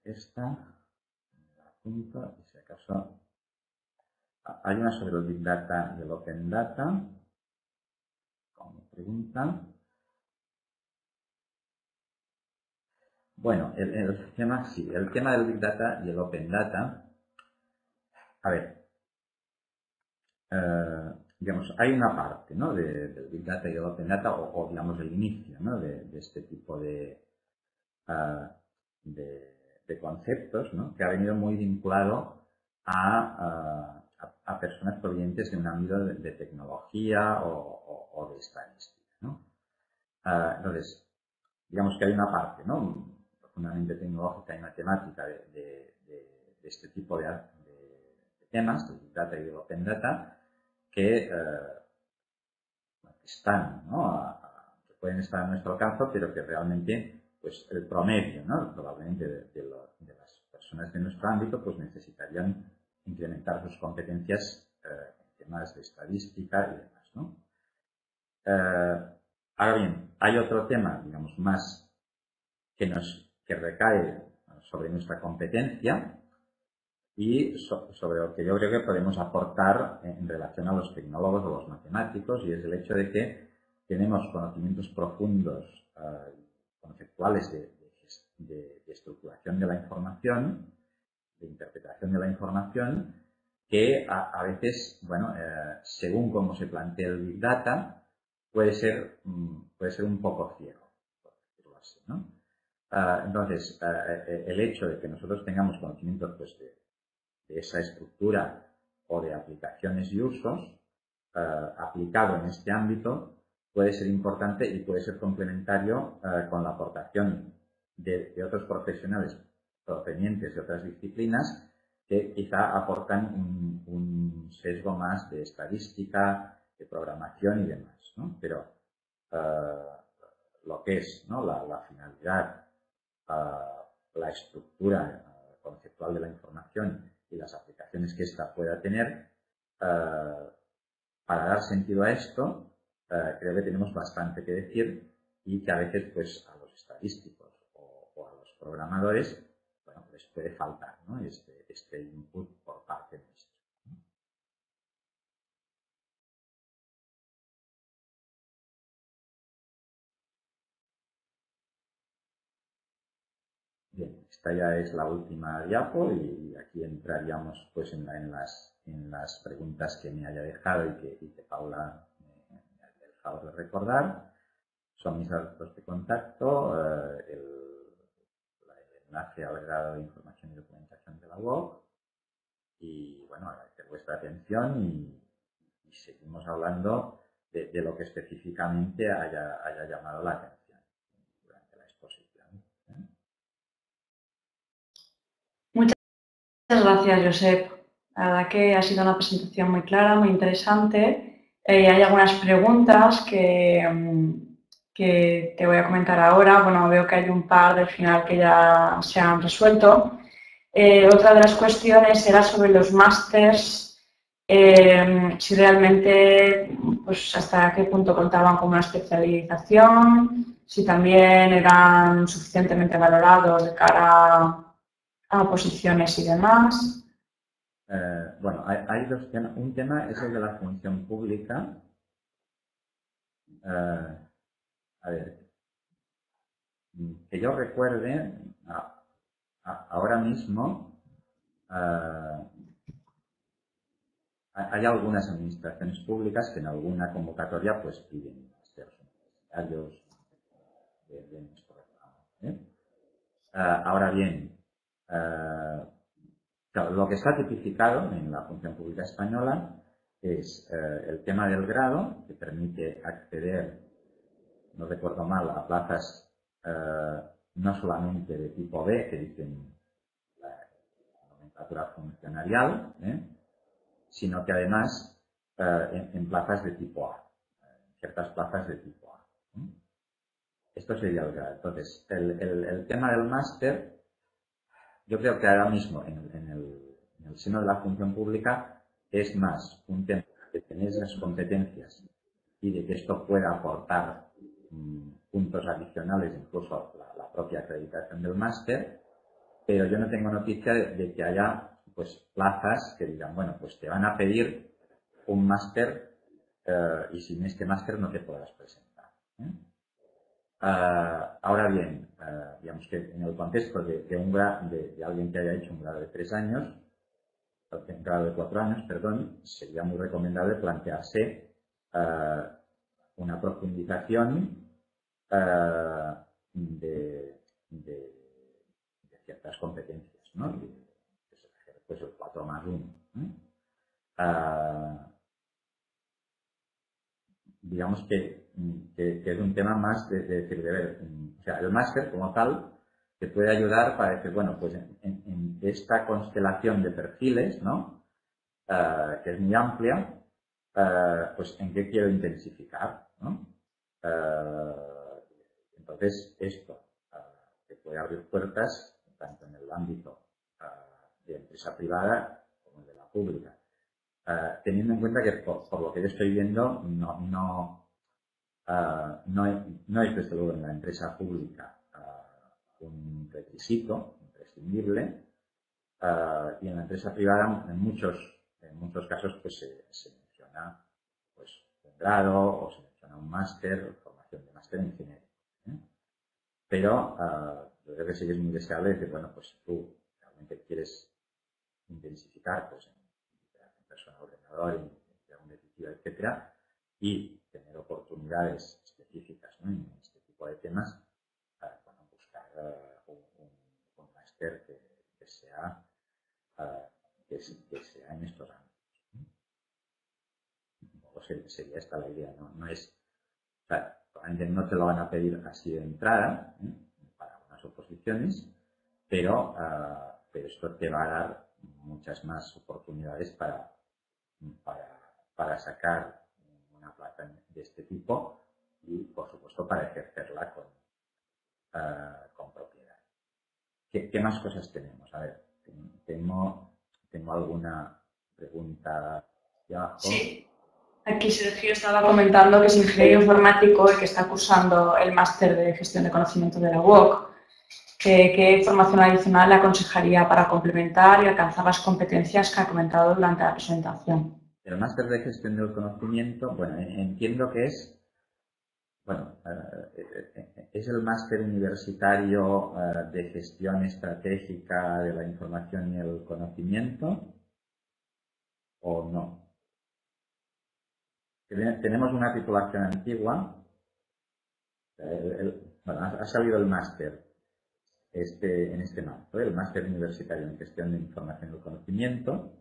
esta la apunto y si acaso hay una sobre el Big Data y el Open Data como pregunta. Bueno, el tema sí, el tema del Big Data y el Open Data. A ver, digamos, hay una parte, ¿no?, del Big Data y el Open Data, o digamos el inicio, ¿no?, de este tipo de conceptos, ¿no?, que ha venido muy vinculado a personas provenientes de un ámbito de tecnología o de estadística, ¿no? Entonces, digamos que hay una parte, ¿no?, profundamente tecnológica y matemática de este tipo de temas, del Big Data y del Open Data, que están, ¿no?, que pueden estar a nuestro alcance, pero que realmente pues el promedio, ¿no?, probablemente de las personas de nuestro ámbito pues necesitarían incrementar sus competencias en temas de estadística y demás, ¿no? Ahora bien, hay otro tema, digamos, más que recae sobre nuestra competencia y sobre lo que yo creo que podemos aportar en relación a los tecnólogos o los matemáticos, y es el hecho de que tenemos conocimientos profundos conceptuales de estructuración de la información, de interpretación de la información, que a veces, bueno, según cómo se plantea el Big Data, puede ser un poco ciego, por decirlo así, ¿no? Entonces, el hecho de que nosotros tengamos conocimientos pues, de esa estructura o de aplicaciones y usos aplicado en este ámbito puede ser importante y puede ser complementario con la aportación de otros profesionales provenientes de otras disciplinas que quizá aportan un sesgo más de estadística, de programación y demás, ¿no? Pero lo que es, ¿no?, la finalidad, la estructura conceptual de la información y las aplicaciones que ésta pueda tener, para dar sentido a esto, creo que tenemos bastante que decir y que a veces pues a los estadísticos o a los programadores, bueno, les puede faltar, ¿no?, este input por parte de esto. Bien, esta ya es la última diapo y aquí entraríamos pues en las preguntas que me haya dejado y que Paula me haya dejado de recordar. Son mis datos de contacto, el enlace al grado de información y documentación de la UOC, y bueno, agradecer vuestra atención y seguimos hablando de lo que específicamente haya llamado la atención. Muchas gracias, Josep. La verdad que ha sido una presentación muy clara, muy interesante. Hay algunas preguntas que te voy a comentar ahora. Bueno, veo que hay un par del final que ya se han resuelto. Otra de las cuestiones era sobre los másters, si realmente, pues hasta qué punto contaban con una especialización, si también eran suficientemente valorados de cara a posiciones y demás. Bueno, hay dos temas. Un tema es el de la función pública. A ver, que yo recuerde, ahora mismo hay algunas administraciones públicas que en alguna convocatoria pues piden ser universitarios de nuestro programa, ¿eh? Ahora bien, claro, lo que está tipificado en la función pública española es el tema del grado, que permite acceder, no recuerdo mal, a plazas no solamente de tipo B, que dicen la nomenclatura funcionarial, sino que además en plazas de tipo A, ciertas plazas de tipo A, ¿eh? Esto sería el grado. Entonces, el tema del máster, yo creo que ahora mismo en el seno de la función pública es más un tema de tener las competencias y de que esto pueda aportar puntos adicionales, incluso la propia acreditación del máster, pero yo no tengo noticia de que haya pues plazas que digan, bueno, pues te van a pedir un máster y sin este máster no te podrás presentar, ¿eh? Ahora bien, digamos que en el contexto de alguien que haya hecho un grado de 3 años, un grado de 4 años, perdón, sería muy recomendable plantearse una profundización de ciertas competencias, ¿no? Pues el 4+1. ¿Eh? Digamos que es un tema más de decir, de ver, o sea, el máster como tal te puede ayudar para decir, bueno, pues en esta constelación de perfiles, ¿no? Que es muy amplia, pues en qué quiero intensificar, ¿no? Entonces, esto te puede abrir puertas tanto en el ámbito de empresa privada como de la pública. Teniendo en cuenta que por lo que yo estoy viendo no es desde luego en la empresa pública un requisito imprescindible, y en la empresa privada en muchos casos pues se menciona pues un grado o se menciona un máster, formación de máster en ingeniería, ¿eh? Pero yo creo que sí que es muy deseable decir, bueno, pues tú realmente quieres intensificar pues en persona, ordenador, en editiva, etcétera, y tener oportunidades específicas, ¿no? En este tipo de temas, un máster que sea en estos ámbitos. Pues sería esta la idea, ¿no? No es, o sea, probablemente no te lo van a pedir así de entrada, ¿eh? Para unas oposiciones, pero esto te va a dar muchas más oportunidades para sacar una plaza de este tipo y, por supuesto, para ejercerla con propiedad. ¿Qué más cosas tenemos? A ver, tengo alguna pregunta de abajo. Sí, aquí Sergio estaba comentando que es ingeniero informático el que está cursando el máster de gestión de conocimiento de la UOC. ¿Qué formación adicional le aconsejaría para complementar y alcanzar las competencias que ha comentado durante la presentación? El máster de gestión del conocimiento, bueno, entiendo que es... Bueno, es el máster universitario de gestión estratégica de la información y el conocimiento, ¿o no? Tenemos una titulación antigua. Bueno, ha salido el máster en este marzo, el máster universitario en gestión de información y el conocimiento.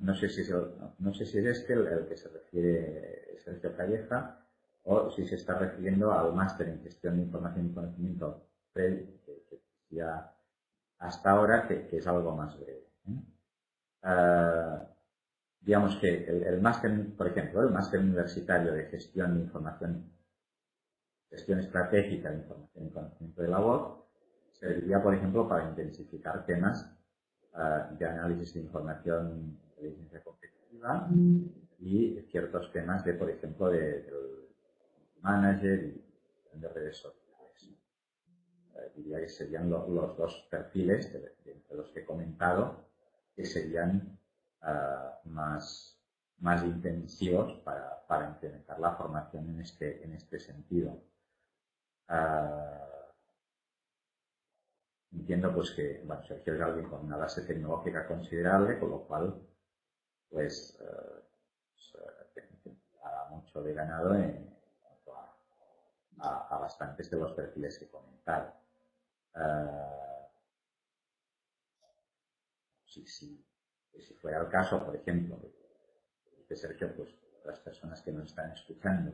No sé si es este el que se refiere Sergio Calleja o si se está refiriendo al máster en gestión de información y conocimiento que ya hasta ahora, que es algo más breve, ¿eh? Digamos que el máster, por ejemplo, el máster universitario de gestión de información, gestión estratégica de información y conocimiento de la UOC, serviría, por ejemplo, para intensificar temas de análisis de información de licencia competitiva y ciertos temas de, por ejemplo, del manager y de redes sociales. Diría que serían los dos perfiles de los que he comentado que serían más intensivos para implementar la formación en este sentido. Entiendo pues que, bueno, Sergio es alguien con una base tecnológica considerable, con lo cual pues hará mucho de ganado en cuanto a bastantes de los perfiles que comentaron. Si fuera el caso, por ejemplo, de Sergio, pues las personas que nos están escuchando,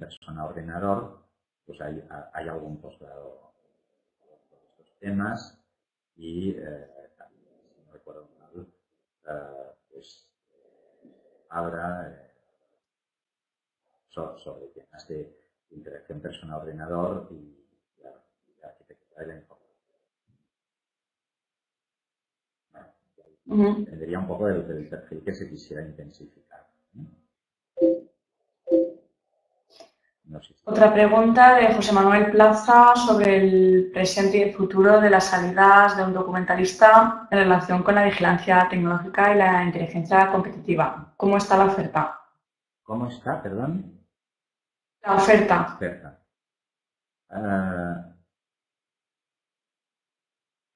persona ordenador, pues hay algún posgrado sobre estos temas y también, si no recuerdo mal, habrá sobre temas de interacción persona-ordenador y la arquitectura de la información. Bueno, dependería un poco del perfil que se quisiera intensificar, ¿no? No sé si... Otra pregunta de José Manuel Plaza sobre el presente y el futuro de las salidas de un documentalista en relación con la vigilancia tecnológica y la inteligencia competitiva. ¿Cómo está la oferta? ¿Cómo está, perdón? La oferta.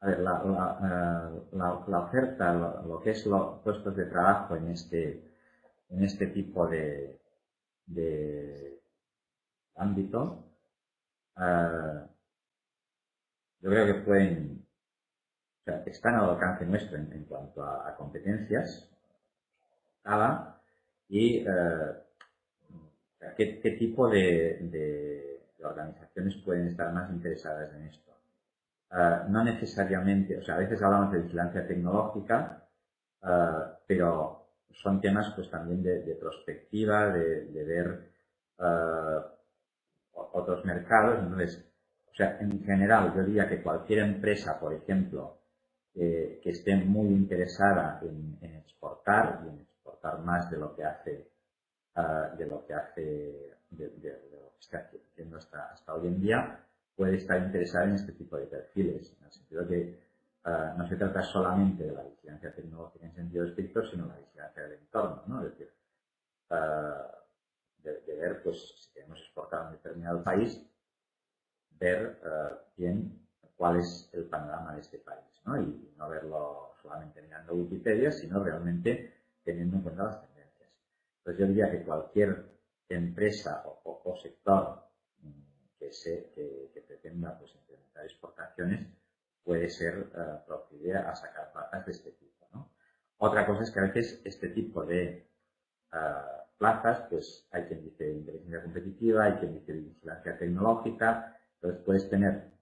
A ver, la oferta, lo que es los puestos de trabajo en este tipo de ámbito, yo creo que pueden, o sea, están al alcance nuestro en cuanto a competencias, y ¿Qué tipo de organizaciones pueden estar más interesadas en esto? No necesariamente, o sea, a veces hablamos de vigilancia tecnológica, pero son temas pues también de prospectiva, de ver otros mercados. Entonces, o sea, en general yo diría que cualquier empresa, por ejemplo, que esté muy interesada en exportar y en exportar más de lo que hace de lo que está haciendo hasta hoy en día, puede estar interesada en este tipo de perfiles, en el sentido que no se trata solamente de la vigilancia tecnológica en sentido estricto, sino la vigilancia del entorno, ¿no? Es decir, de ver, pues, si queremos exportar a un determinado país, ver bien cuál es el panorama de este país, ¿no? Y no verlo solamente mirando Wikipedia, sino realmente teniendo en cuenta las tecnologías. Pues yo diría que cualquier empresa o sector que pretenda, pues, implementar exportaciones puede ser proclive a sacar plazas de este tipo, ¿no? Otra cosa es que a veces este tipo de plazas, pues hay quien dice inteligencia competitiva, hay quien dice vigilancia tecnológica, entonces puedes tener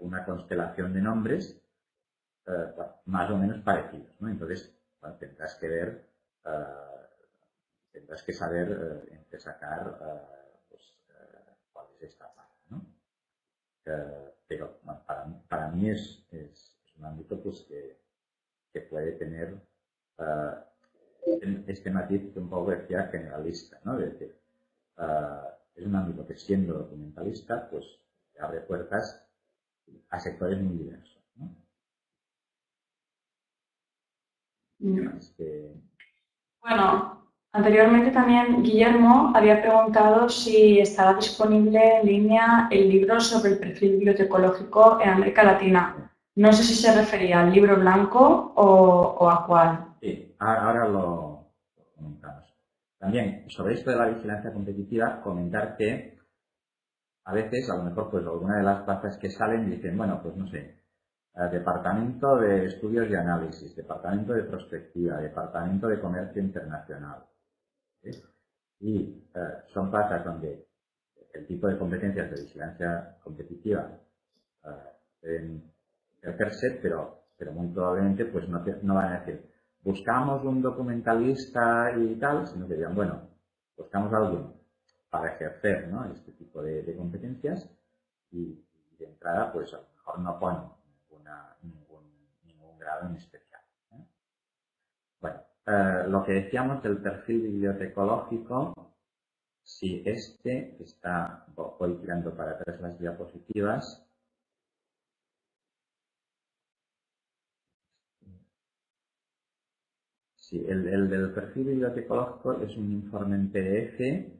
una constelación de nombres más o menos parecidos, ¿no? Entonces, bueno, tendrás que ver... Tendrás que saber entre sacar cuál es esta parte, ¿no? Pero bueno, para mí es un ámbito, pues, que puede tener este matiz que un poco decía generalista, ¿no? Es decir, es un ámbito que, siendo documentalista, pues abre puertas a sectores muy diversos, ¿no? Bueno. Anteriormente también Guillermo había preguntado si estaba disponible en línea el libro sobre el perfil bibliotecológico en América Latina. No sé si se refería al libro blanco o a cuál. Sí, ahora lo comentamos. También sobre esto de la vigilancia competitiva, comentar que a veces, a lo mejor, pues alguna de las plazas que salen dicen, bueno, pues no sé, departamento de estudios y análisis, departamento de prospectiva, departamento de comercio internacional. ¿Sí? Y son plazas donde el tipo de competencias de vigilancia competitiva deben ejercerse, pero muy probablemente, pues, no van a decir buscamos un documentalista y tal, sino que digan, bueno, buscamos a alguien para ejercer, ¿no?, este tipo de competencias, y de entrada, pues a lo mejor no ponen ningún grado en especial, ¿eh? Bueno, lo que decíamos del perfil bibliotecológico, si este está, voy tirando para atrás las diapositivas. Sí, el del perfil bibliotecológico es un informe en PDF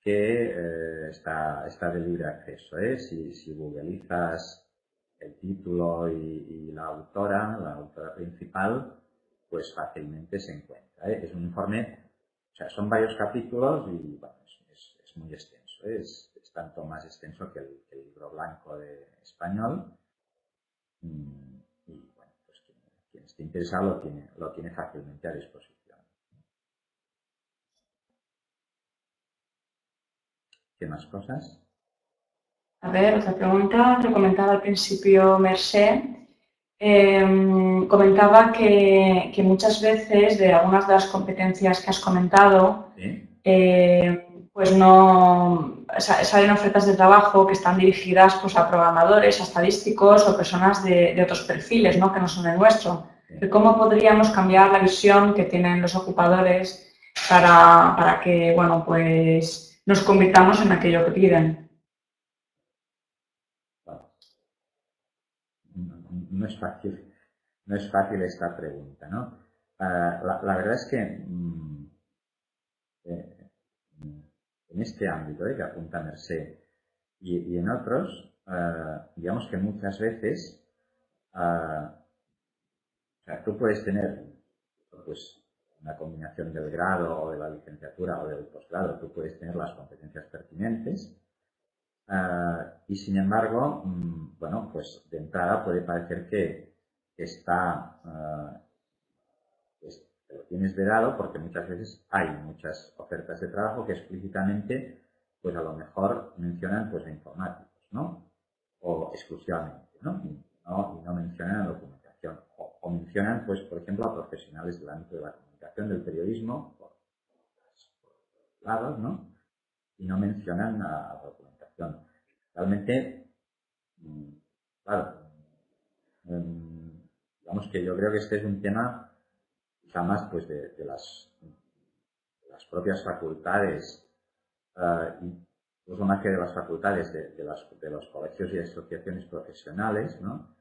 que está de libre acceso, ¿eh? Si googleizas el título y la autora principal, pues fácilmente se encuentra, ¿eh? Es un informe, o sea, son varios capítulos y, bueno, es muy extenso, ¿eh? Es tanto más extenso que el libro blanco de español. Y bueno, pues quien esté interesado lo tiene fácilmente a disposición. ¿Qué más cosas? A ver, otra pregunta. Lo comentaba al principio Mercé. Comentaba que muchas veces de algunas de las competencias que has comentado, pues no salen ofertas de trabajo que están dirigidas pues, a programadores, a estadísticos o personas de otros perfiles, ¿no? Que no son el nuestro. ¿Cómo podríamos cambiar la visión que tienen los ocupadores para que bueno, pues, nos convirtamos en aquello que piden? No es fácil, no es fácil esta pregunta, ¿no? La verdad es que en este ámbito que apunta Mercé y en otros, digamos que muchas veces o sea, tú puedes tener pues, una combinación del grado o de la licenciatura o del posgrado, tú puedes tener las competencias pertinentes. Y sin embargo, bueno, pues de entrada puede parecer que está, pues lo tienes vedado porque muchas veces hay muchas ofertas de trabajo que explícitamente, pues a lo mejor mencionan pues a informáticos, ¿no? O exclusivamente, ¿no? Y no mencionan a documentación. O mencionan, pues, por ejemplo, a profesionales del ámbito de la comunicación, del periodismo, por lados, ¿no? Y no mencionan a documentación. Realmente, claro, digamos que yo creo que este es un tema quizá más pues, de las propias facultades, incluso más que de las facultades, de los colegios y asociaciones profesionales, ¿no?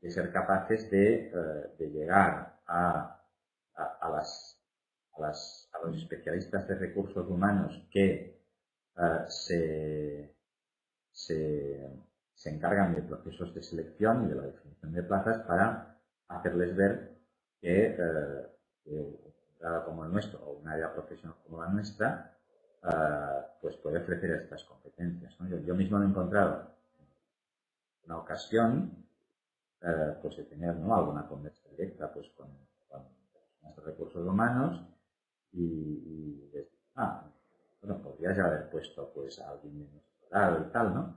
De ser capaces de llegar a los especialistas de recursos humanos que se encargan de procesos de selección y de la definición de plazas para hacerles ver que un grado como el nuestro o una área profesional como la nuestra pues puede ofrecer estas competencias, ¿no? Yo mismo me he encontrado una ocasión pues de tener, ¿no? alguna conversa directa pues, con personas de recursos humanos y bueno, podrías haber puesto pues, a alguien de nuestro lado y tal, ¿no?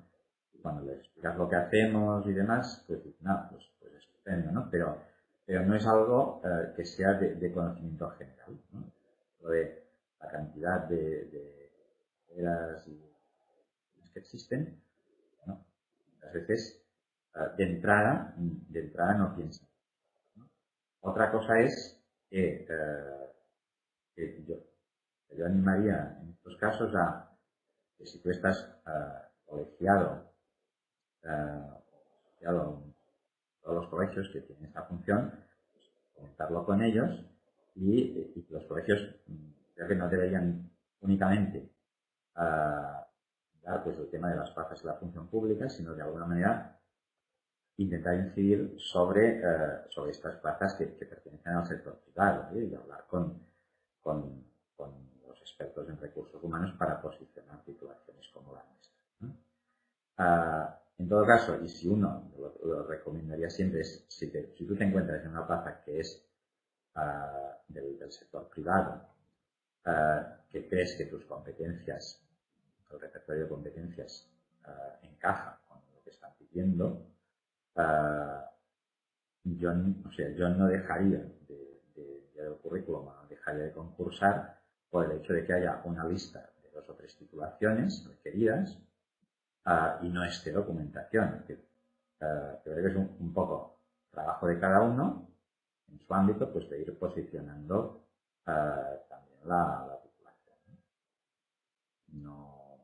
Y cuando les explicas lo que hacemos y demás, pues nada, pues estupendo, ¿no? Pero no es algo que sea de conocimiento general, ¿no? Lo de la cantidad de carreras y que existen, ¿no? Muchas veces de entrada no piensan, ¿no? Otra cosa es que yo animaría en estos casos a que si tú estás colegiado en todos los colegios que tienen esta función, pues, comentarlo con ellos y los colegios creo que no deberían únicamente dar pues, el tema de las plazas y la función pública, sino de alguna manera intentar incidir sobre estas plazas que pertenecen al sector privado, ¿sí? Y hablar con los expertos en recursos humanos para posicionar titulaciones como la nuestra, ¿no? En todo caso, y si uno, lo recomendaría siempre, es si tú te encuentras en una plaza que es del sector privado, que crees que tus competencias, el repertorio de competencias encaja con lo que están pidiendo, yo no dejaría de currículum, no dejaría de concursar por el hecho de que haya una lista de 2 o 3 titulaciones requeridas y no esté documentación. Creo que es un poco trabajo de cada uno en su ámbito, pues de ir posicionando también la titulación. No,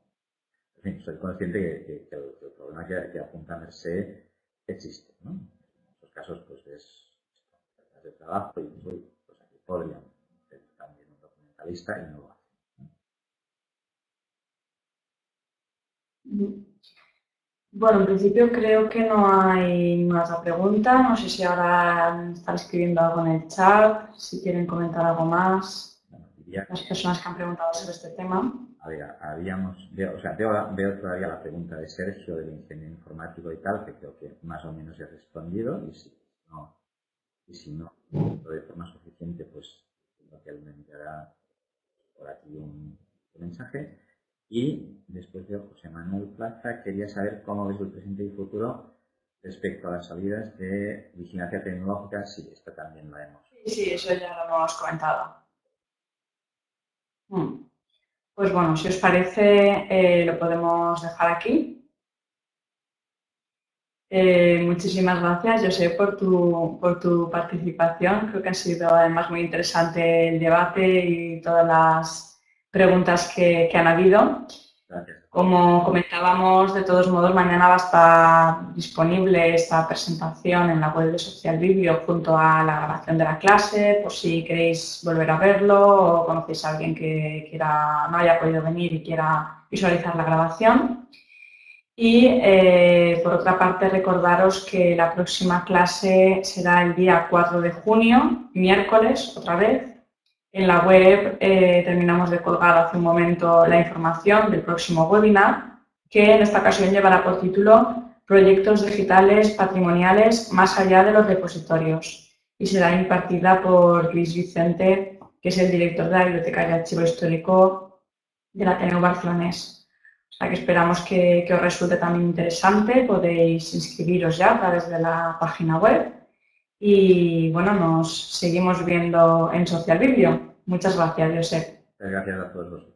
en fin, soy consciente que el problema que apunta Mercé existe, ¿no? En muchos casos, pues es de trabajo y pues aquí podrían tener también un documentalista y no lo hacen, ¿no? Bueno, en principio creo que no hay más pregunta. No sé si ahora están escribiendo algo en el chat, si quieren comentar algo más. Bueno, las personas que han preguntado sobre este tema. A ver, veo todavía la pregunta de Sergio del ingeniero informático y tal, que creo que más o menos he respondido. Y si no, de forma suficiente, pues creo que él me enviará por aquí un mensaje. Y después de José Manuel Plaza, quería saber cómo ves el presente y futuro respecto a las salidas de vigilancia tecnológica. Sí, esta también la hemos. Sí, eso ya lo hemos comentado. Pues bueno, si os parece, lo podemos dejar aquí. Muchísimas gracias, Josep, por tu participación. Creo que ha sido además muy interesante el debate y todas las preguntas que han habido. Gracias. Como comentábamos, de todos modos, mañana va a estar disponible esta presentación en la web de SocialBiblio junto a la grabación de la clase, por si queréis volver a verlo o conocéis a alguien que quiera, no haya podido venir y quiera visualizar la grabación. Y, por otra parte, recordaros que la próxima clase será el día 4 de junio, miércoles, otra vez. En la web terminamos de colgar hace un momento la información del próximo webinar, que en esta ocasión llevará por título Proyectos digitales patrimoniales más allá de los repositorios, y será impartida por Luis Vicente, que es el director de la Biblioteca y Archivo Histórico del Ateneo Barcelonés. O sea, que esperamos que os resulte también interesante. Podéis inscribiros ya a través de la página web. Y bueno, nos seguimos viendo en SocialBiblio. Muchas gracias, Josep. Muchas gracias a todos.